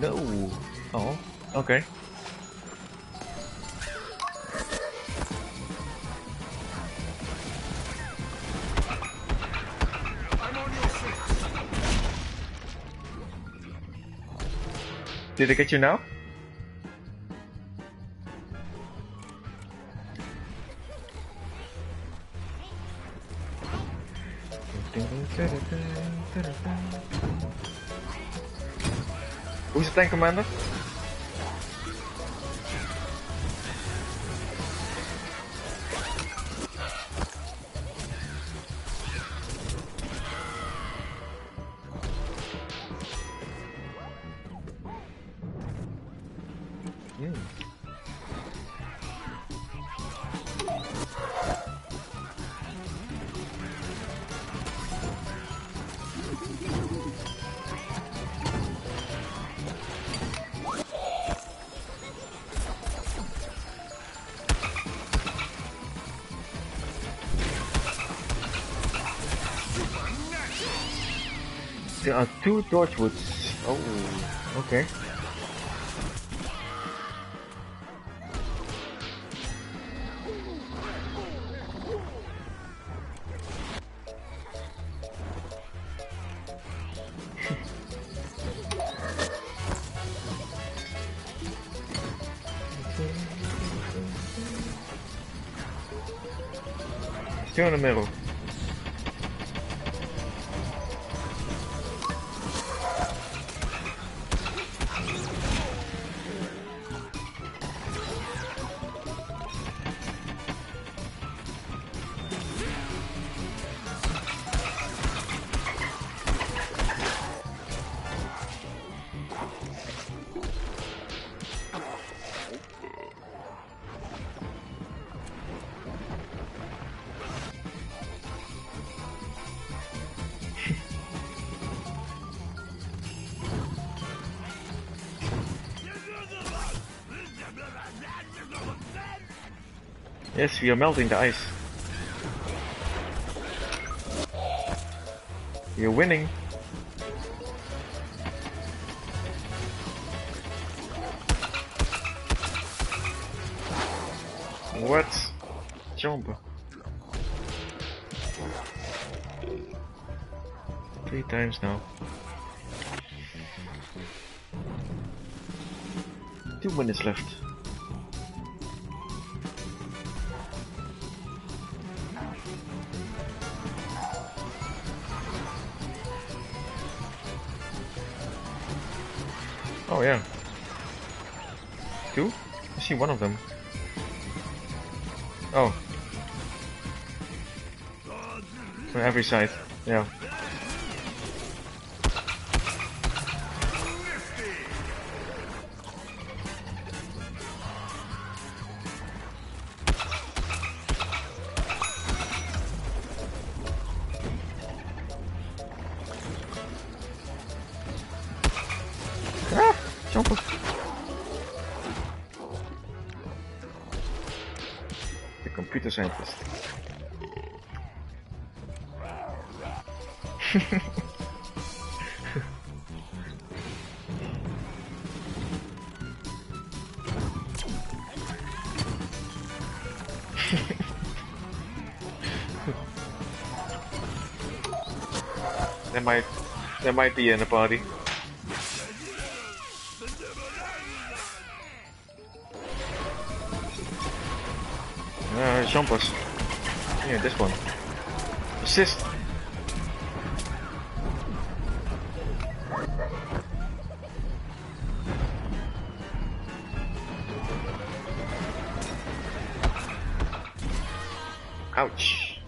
No. Oh, okay. I'm on your feet. Did I get you now? Who's the tank commander? Mm. There are two torchwoods. Oh, okay. Still in the middle. Yes, we are melting the ice. You're winning. What? Jumper. Three times now. Two minutes left. Oh yeah. Two? I see one of them. Oh. From every side. Yeah. Scientist. There might, there might be in the party. Jumpers. Yeah, this one. Assist. Ouch.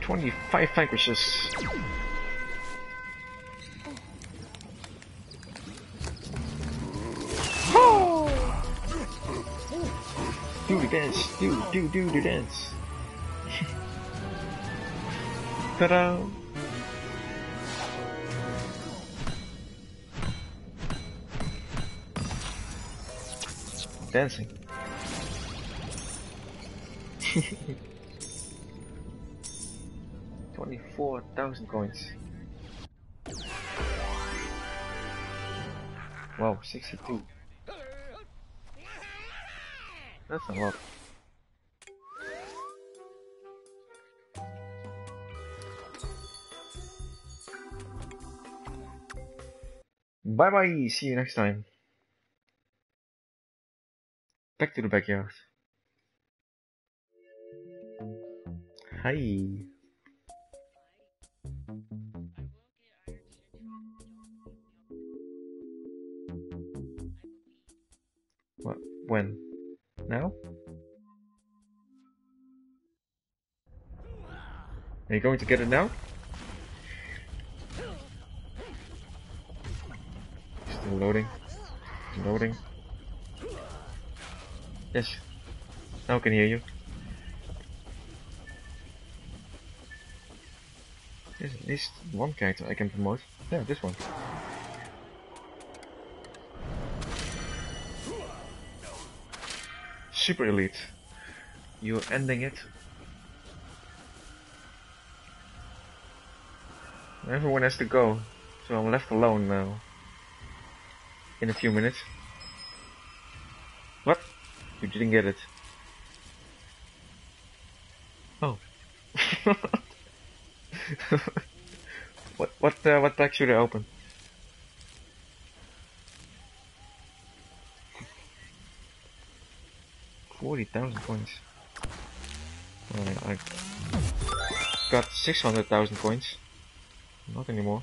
Twenty-five vanquishes. Dance, do, do, do, do, dance. Ta-da! Dancing. Twenty-four thousand coins. Wow, sixty-two. That's a lot. Bye bye, see you next time. Back to the backyard. Hi. What? When? Now? Are you going to get it now? Still loading. Still loading. Yes. Now I can hear you. There's at least one character I can promote. Yeah, this one. Super elite. You're ending it. Everyone has to go, so I'm left alone now. In a few minutes. What? You didn't get it. Oh. What? What? Uh, what pack should I open? forty thousand coins. Alright, I got six hundred thousand coins. Not anymore.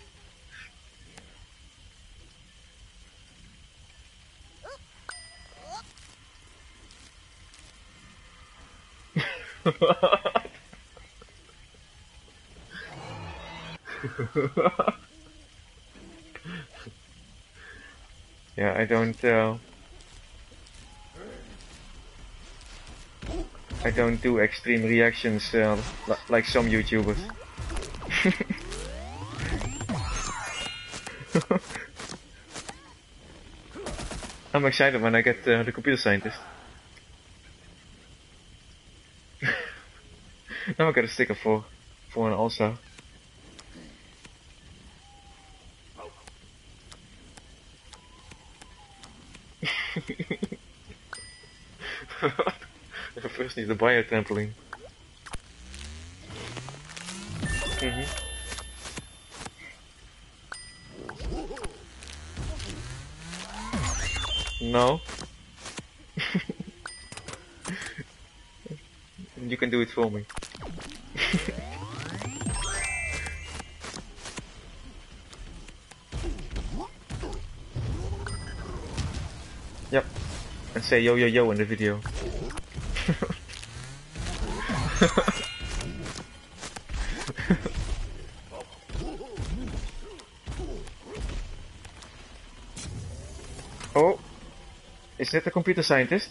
Yeah, I don't uh, I don't do extreme reactions uh, li like some YouTubers. I'm excited when I get uh, the computer scientist. Now I got a sticker for for an also. first need the bio trampoline. Mm-hmm. No. You can do it for me. Yep. And say yo yo yo in the video. Oh. Is that a computer scientist?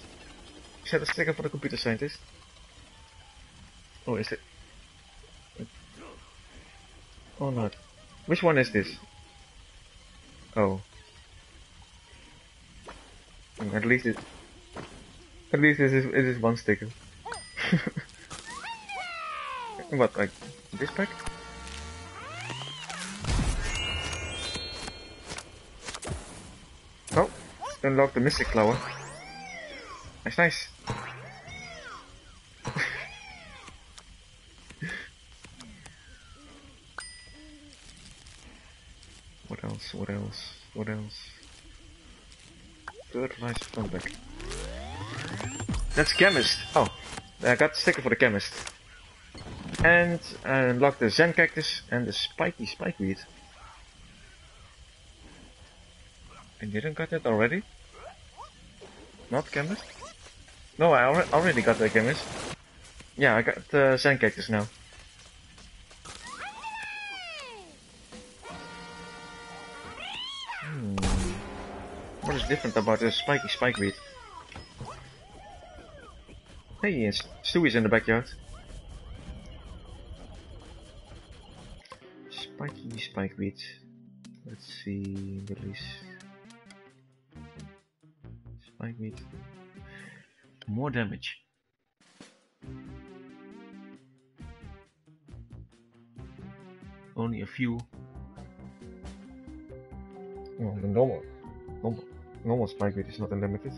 Is that a sticker for the computer scientist? Oh, is it? Or not? Which one is this? Oh. At least it. At least this is it is one sticker. What, like this pack? Oh, unlock the Mystic Flower. That's nice. What else? What else? What else? Third nice fun back. That's chemist. Oh, I got the sticker for the chemist. And I unlocked the Zen cactus and the spiky spikeweed. And didn't got that already? Not chemist? No, I al already got the chemist. Yeah, I got the Zen cactus now. Hmm. What is different about the spiky spikeweed? Hey, Stewie's in the backyard. Spiky spikeweed. Let's see, release. Spikeweed. More damage. Only a few. Oh, the normal, normal, normal spikeweed is not unlimited.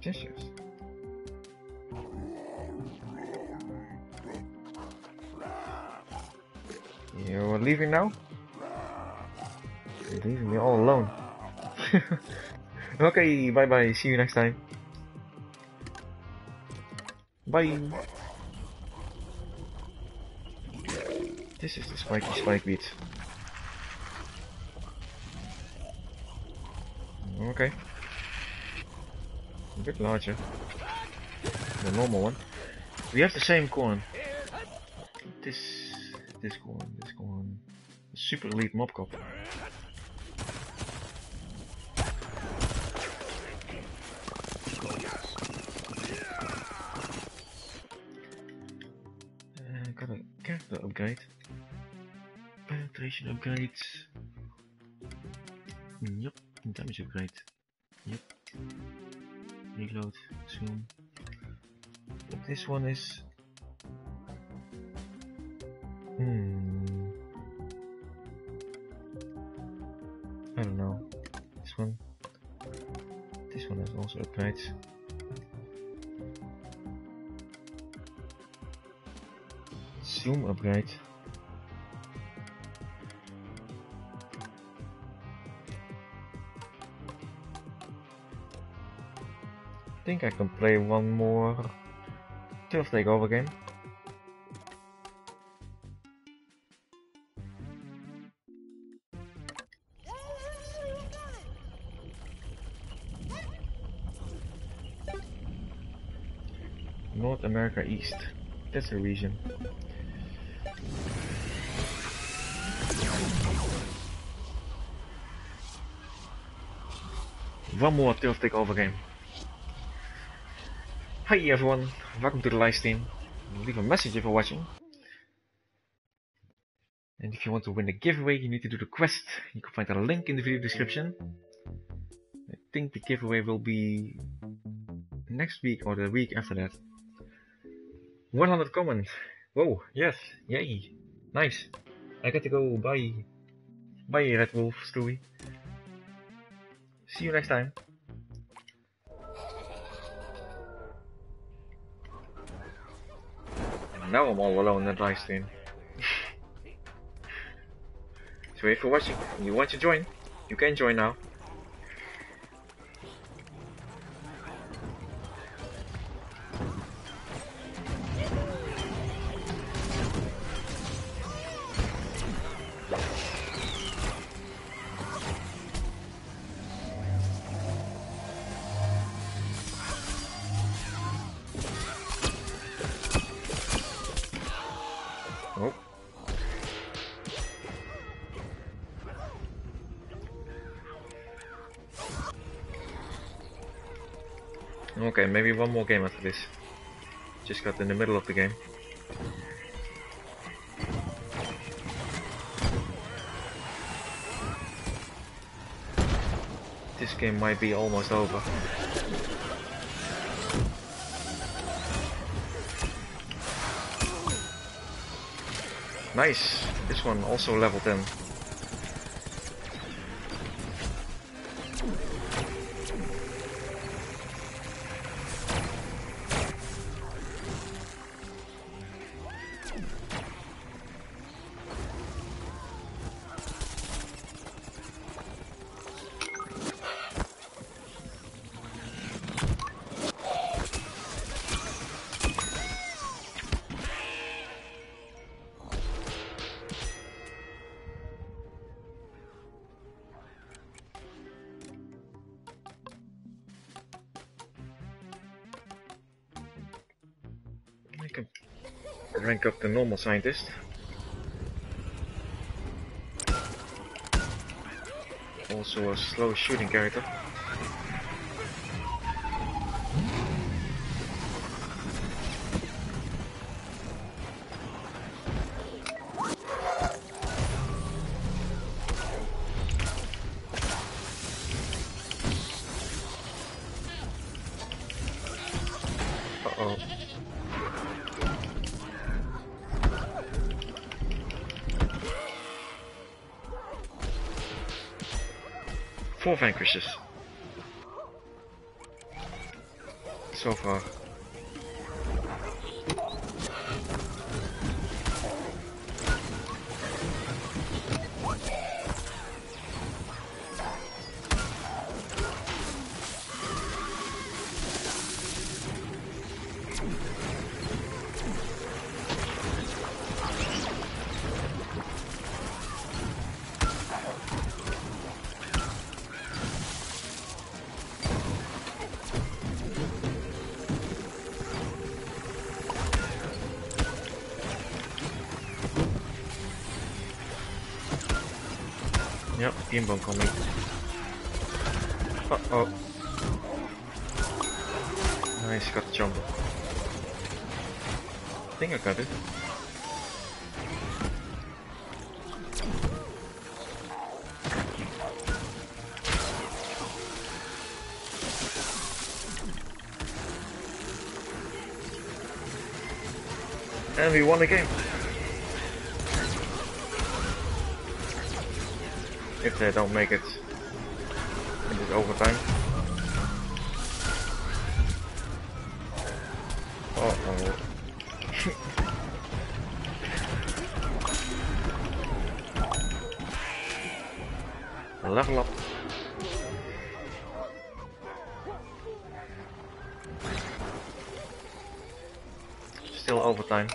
Gestures. You're leaving now? You're leaving me all alone. Okay, bye bye, see you next time. Bye. This is the spiky spikeweed. Okay. A bit larger than the normal one. We have the same corn. This, this corn, this corn. The super elite mob cop. Uh, got a character upgrade. Penetration upgrade. Yup, damage upgrade. Yup. Reload soon. But this one is. Hmm. I don't know. This one. This one has also upgrades. Zoom upgrade. I think I can play one more Turf Takeover game. North America East. That's a region. One more Turf Takeover game. Hi everyone, welcome to the live stream. Leave a message if you're watching. And if you want to win the giveaway, you need to do the quest. You can find a link in the video description. I think the giveaway will be next week or the week after that. one hundred comments. Whoa, yes, yay, nice. I got to go, bye. Bye Red Wolf, Stewie. See you next time. now I'm all alone in Ryston. So if you're watching and you want to join, you can join now. Okay, maybe one more game after this. Just got in the middle of the game. This game might be almost over. Nice! This one also level ten. Rank up the normal scientist. Also a slow shooting character. Four vanquishes so far. Yep, game bomb coming. Uh oh. Nice, got the jump. I think I got it. And we won the game. If they don't make it in this overtime. Uh oh. Level up. Still overtime.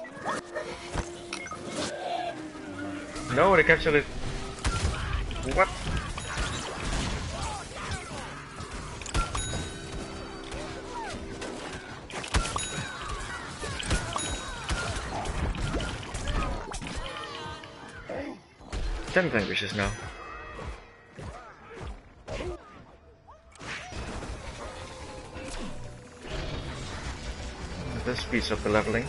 No, they captured it. What? Ten vanquishes now. This speeds up the leveling.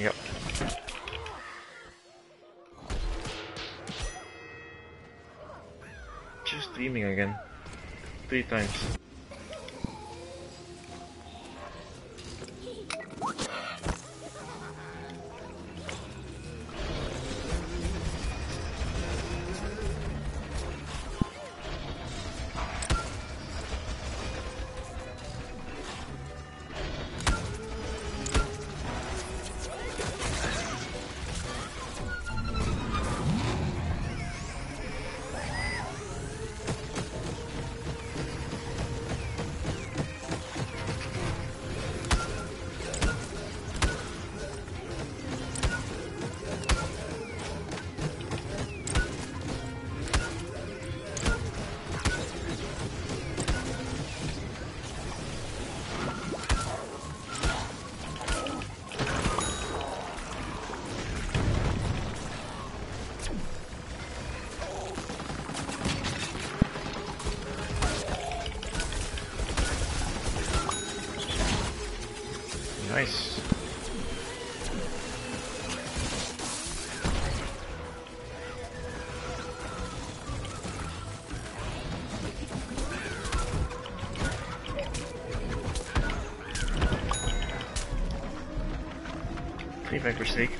Yep. beaming again. Three times. Nice. Three Viper Snake.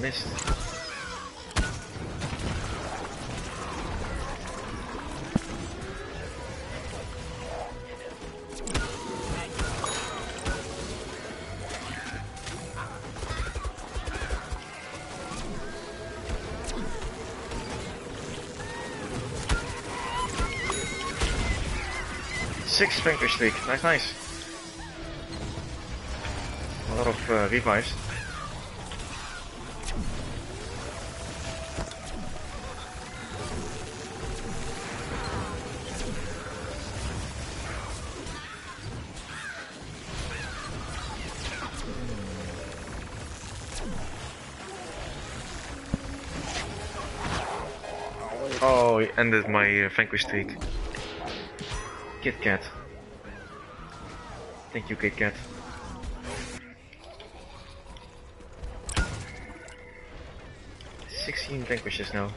Missed. Six Viper Snake, nice, nice. A lot of uh, revives. Oh, it ended my uh, vanquish streak. Kit Kat. Thank you, Kit Kat. sixteen vanquishes now.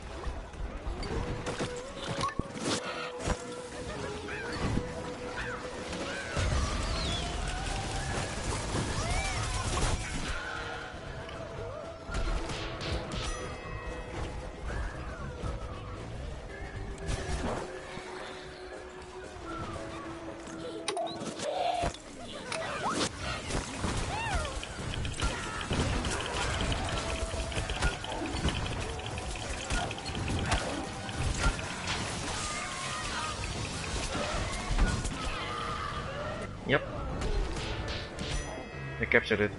Yep. I captured it.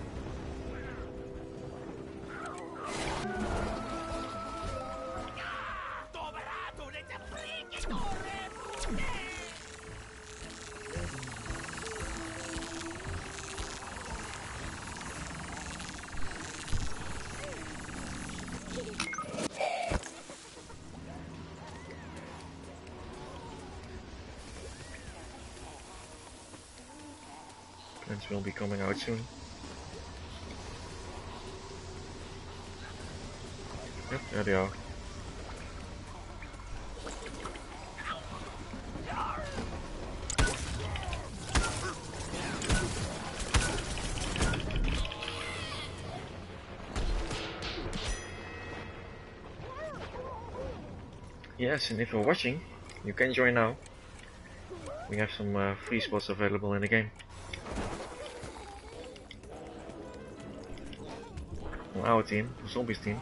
Plants will be coming out soon. Yep, there they are. Yes, and if you're watching, you can join now. We have some uh, free spots available in the game. Our team, the zombies team.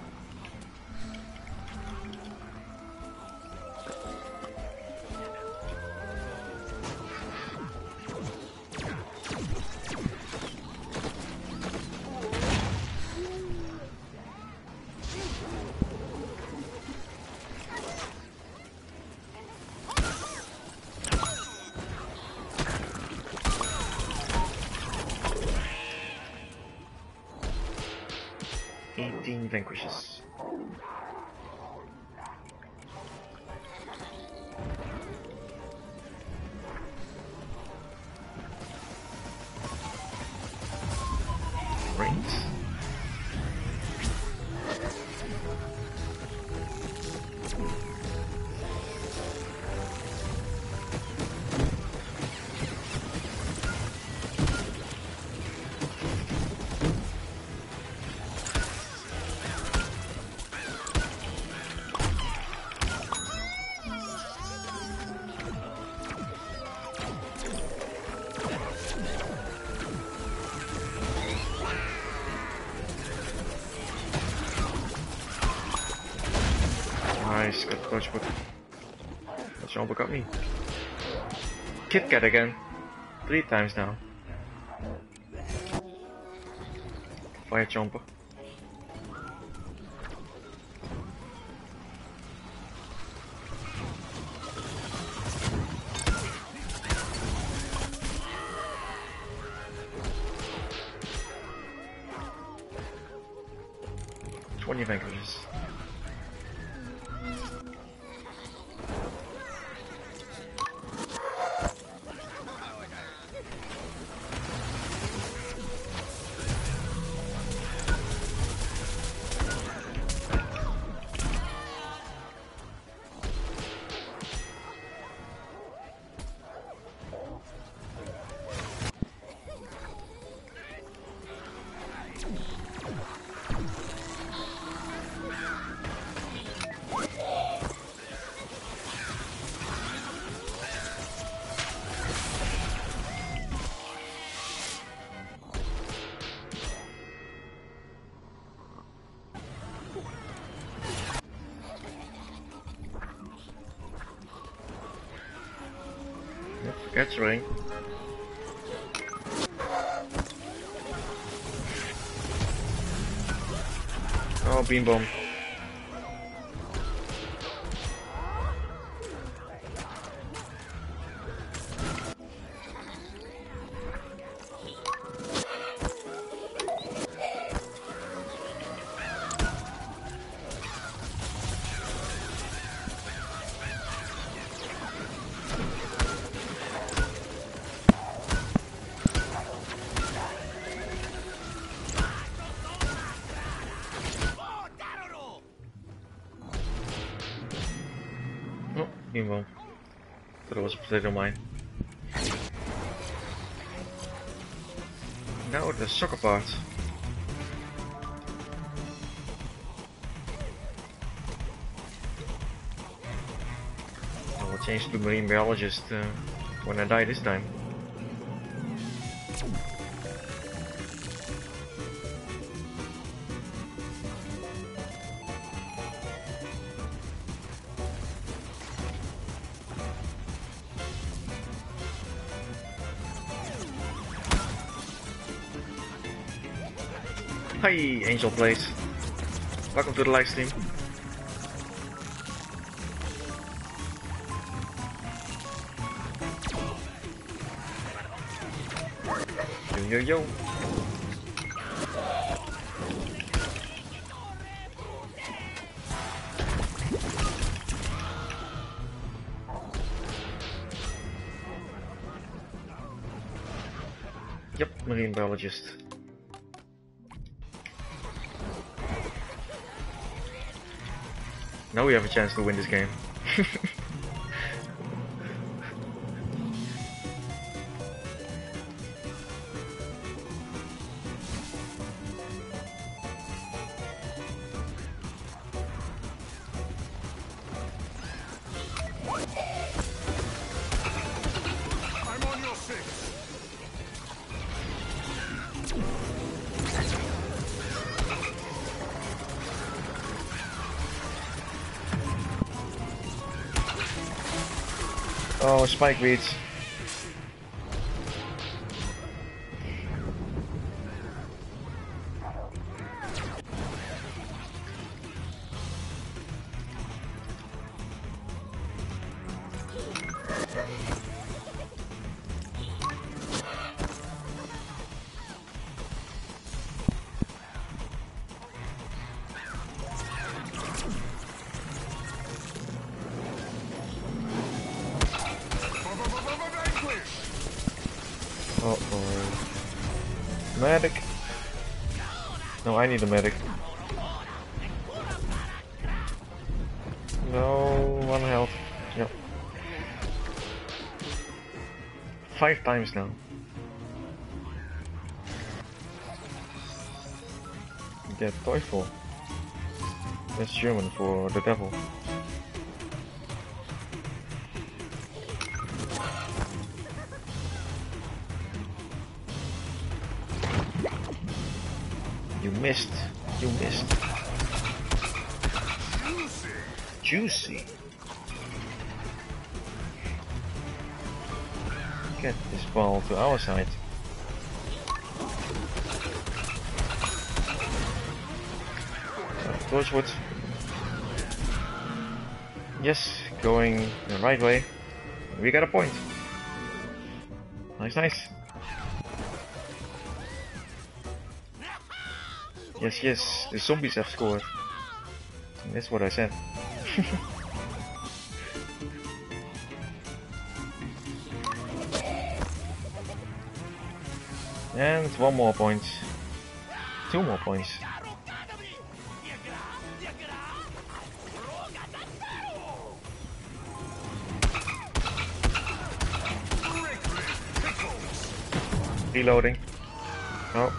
eighteen vanquishes. Rings. Dodge, but Dodge Jumper got me. Kit Kat again. Three times now. Fire Jumper. twenty vanquishes. That's right. Oh, beam bomb. Well, thought it was a potato mine. Now the soccer part. I will change to marine biologist uh, when I die this time. Hi, Angel Plays. Welcome to the live stream. Yo yo yo. Yep, marine biologist. Now we have a chance to win this game. Oh, spikeweeds. Uh oh. Medic. No, I need a medic. No, one health. Yep. Five times now. Get Teufel. That's German for the devil. You missed. You missed. Juicy. Juicy. Get this ball to our side. Torchwood. Yes, going the right way. We got a point. Nice, nice. Yes, yes, the zombies have scored. That's what I said. And one more point. Two more points. Reloading. No.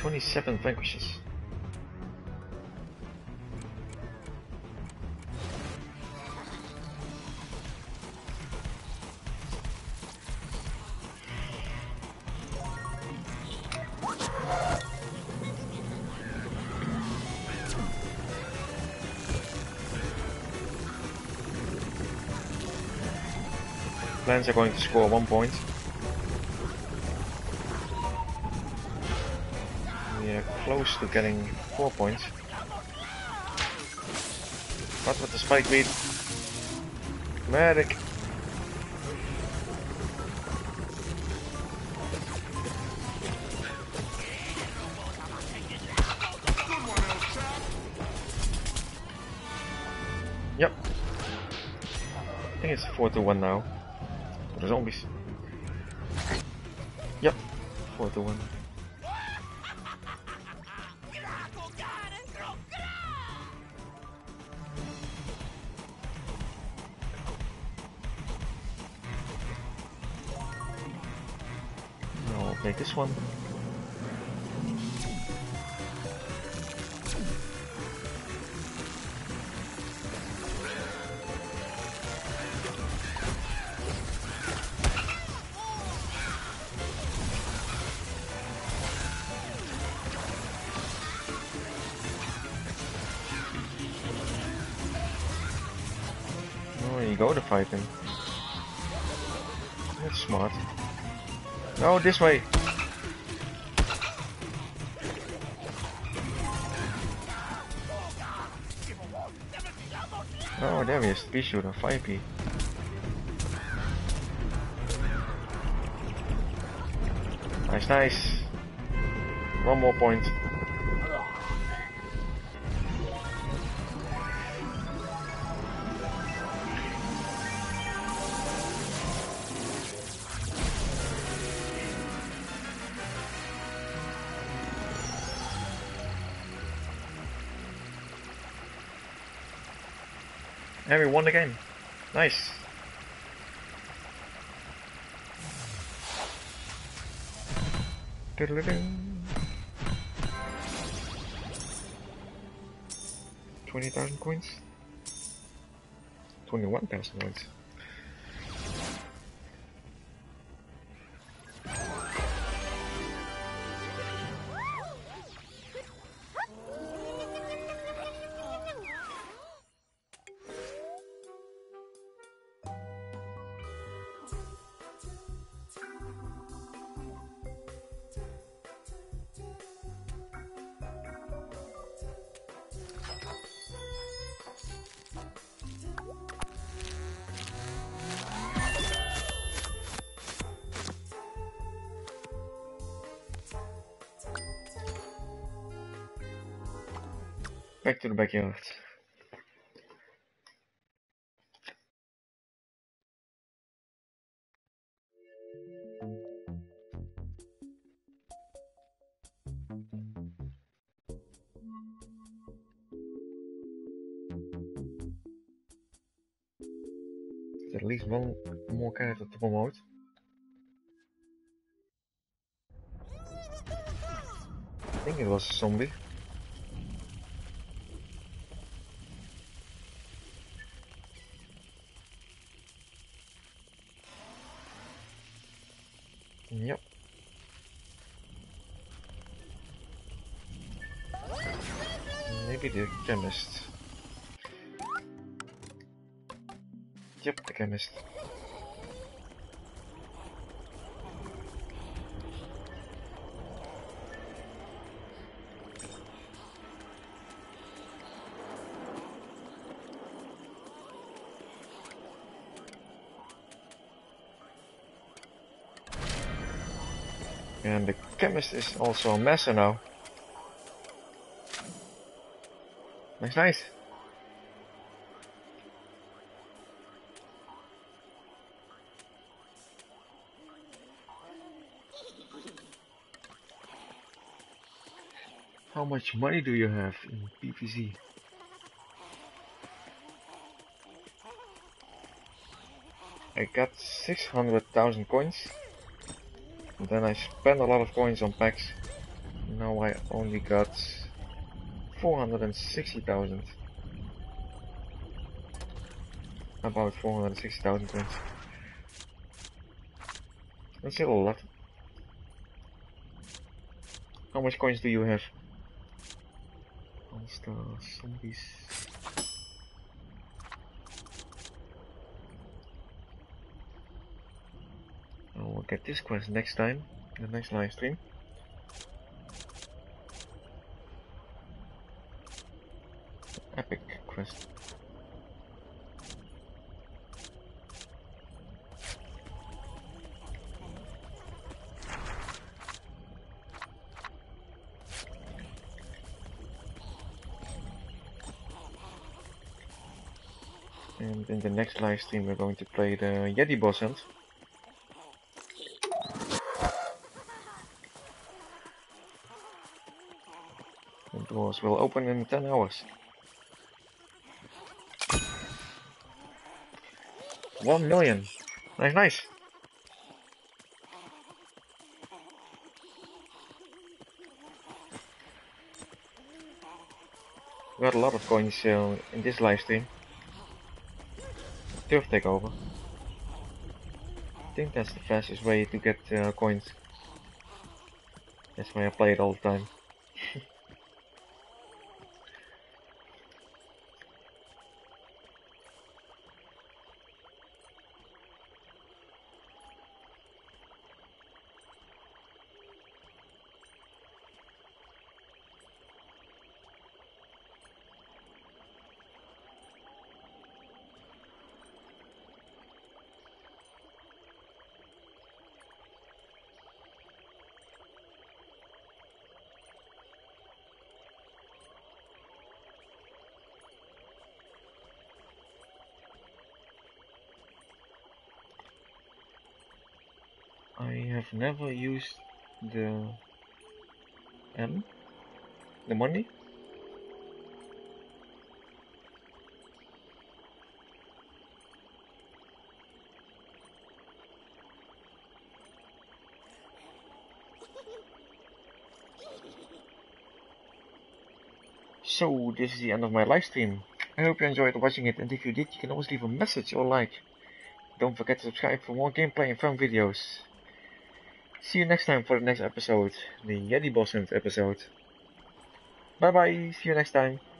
twenty-seven vanquishes. Plants are going to score one point. Close to getting four points. What with the spikeweed? Medic! Yep. I think it's four to one now. For the zombies. Yep. four to one. Take this one. Oh, you go to fight him. That's smart. No, this way. Oh, there he is, three shooter, five P. Nice, nice. One more point. And we won the game. Nice. twenty thousand coins. twenty-one thousand coins. Back to the backyard. niet gewoon om elkaar te promoten? Ik denk het was een zombie. Ja. Maybe the chemist. Yep, the chemist. And the chemist is also a messer now. That's nice. How much money do you have in P V C? I got six hundred thousand coins. Then I spent a lot of coins on packs. Now I only got four hundred sixty thousand. About four hundred sixty thousand coins. That's still a lot. How much coins do you have? Monster zombies. I will get this quest next time, the next live stream. Epic quest. And in the next live stream we're going to play the Yeti Boss Hunt. The doors will open in ten hours. One million. Nice, nice. We got a lot of coins uh, in this live stream. Turf Takeover. I think that's the fastest way to get uh, coins. That's why I play it all the time. I have never used the M, the money. So this is the end of my live stream. I hope you enjoyed watching it, and if you did, you can always leave a message or like. Don't forget to subscribe for more gameplay and fun videos. See you next time for the next episode, the Yeti Boss Hunt episode. Bye bye, see you next time.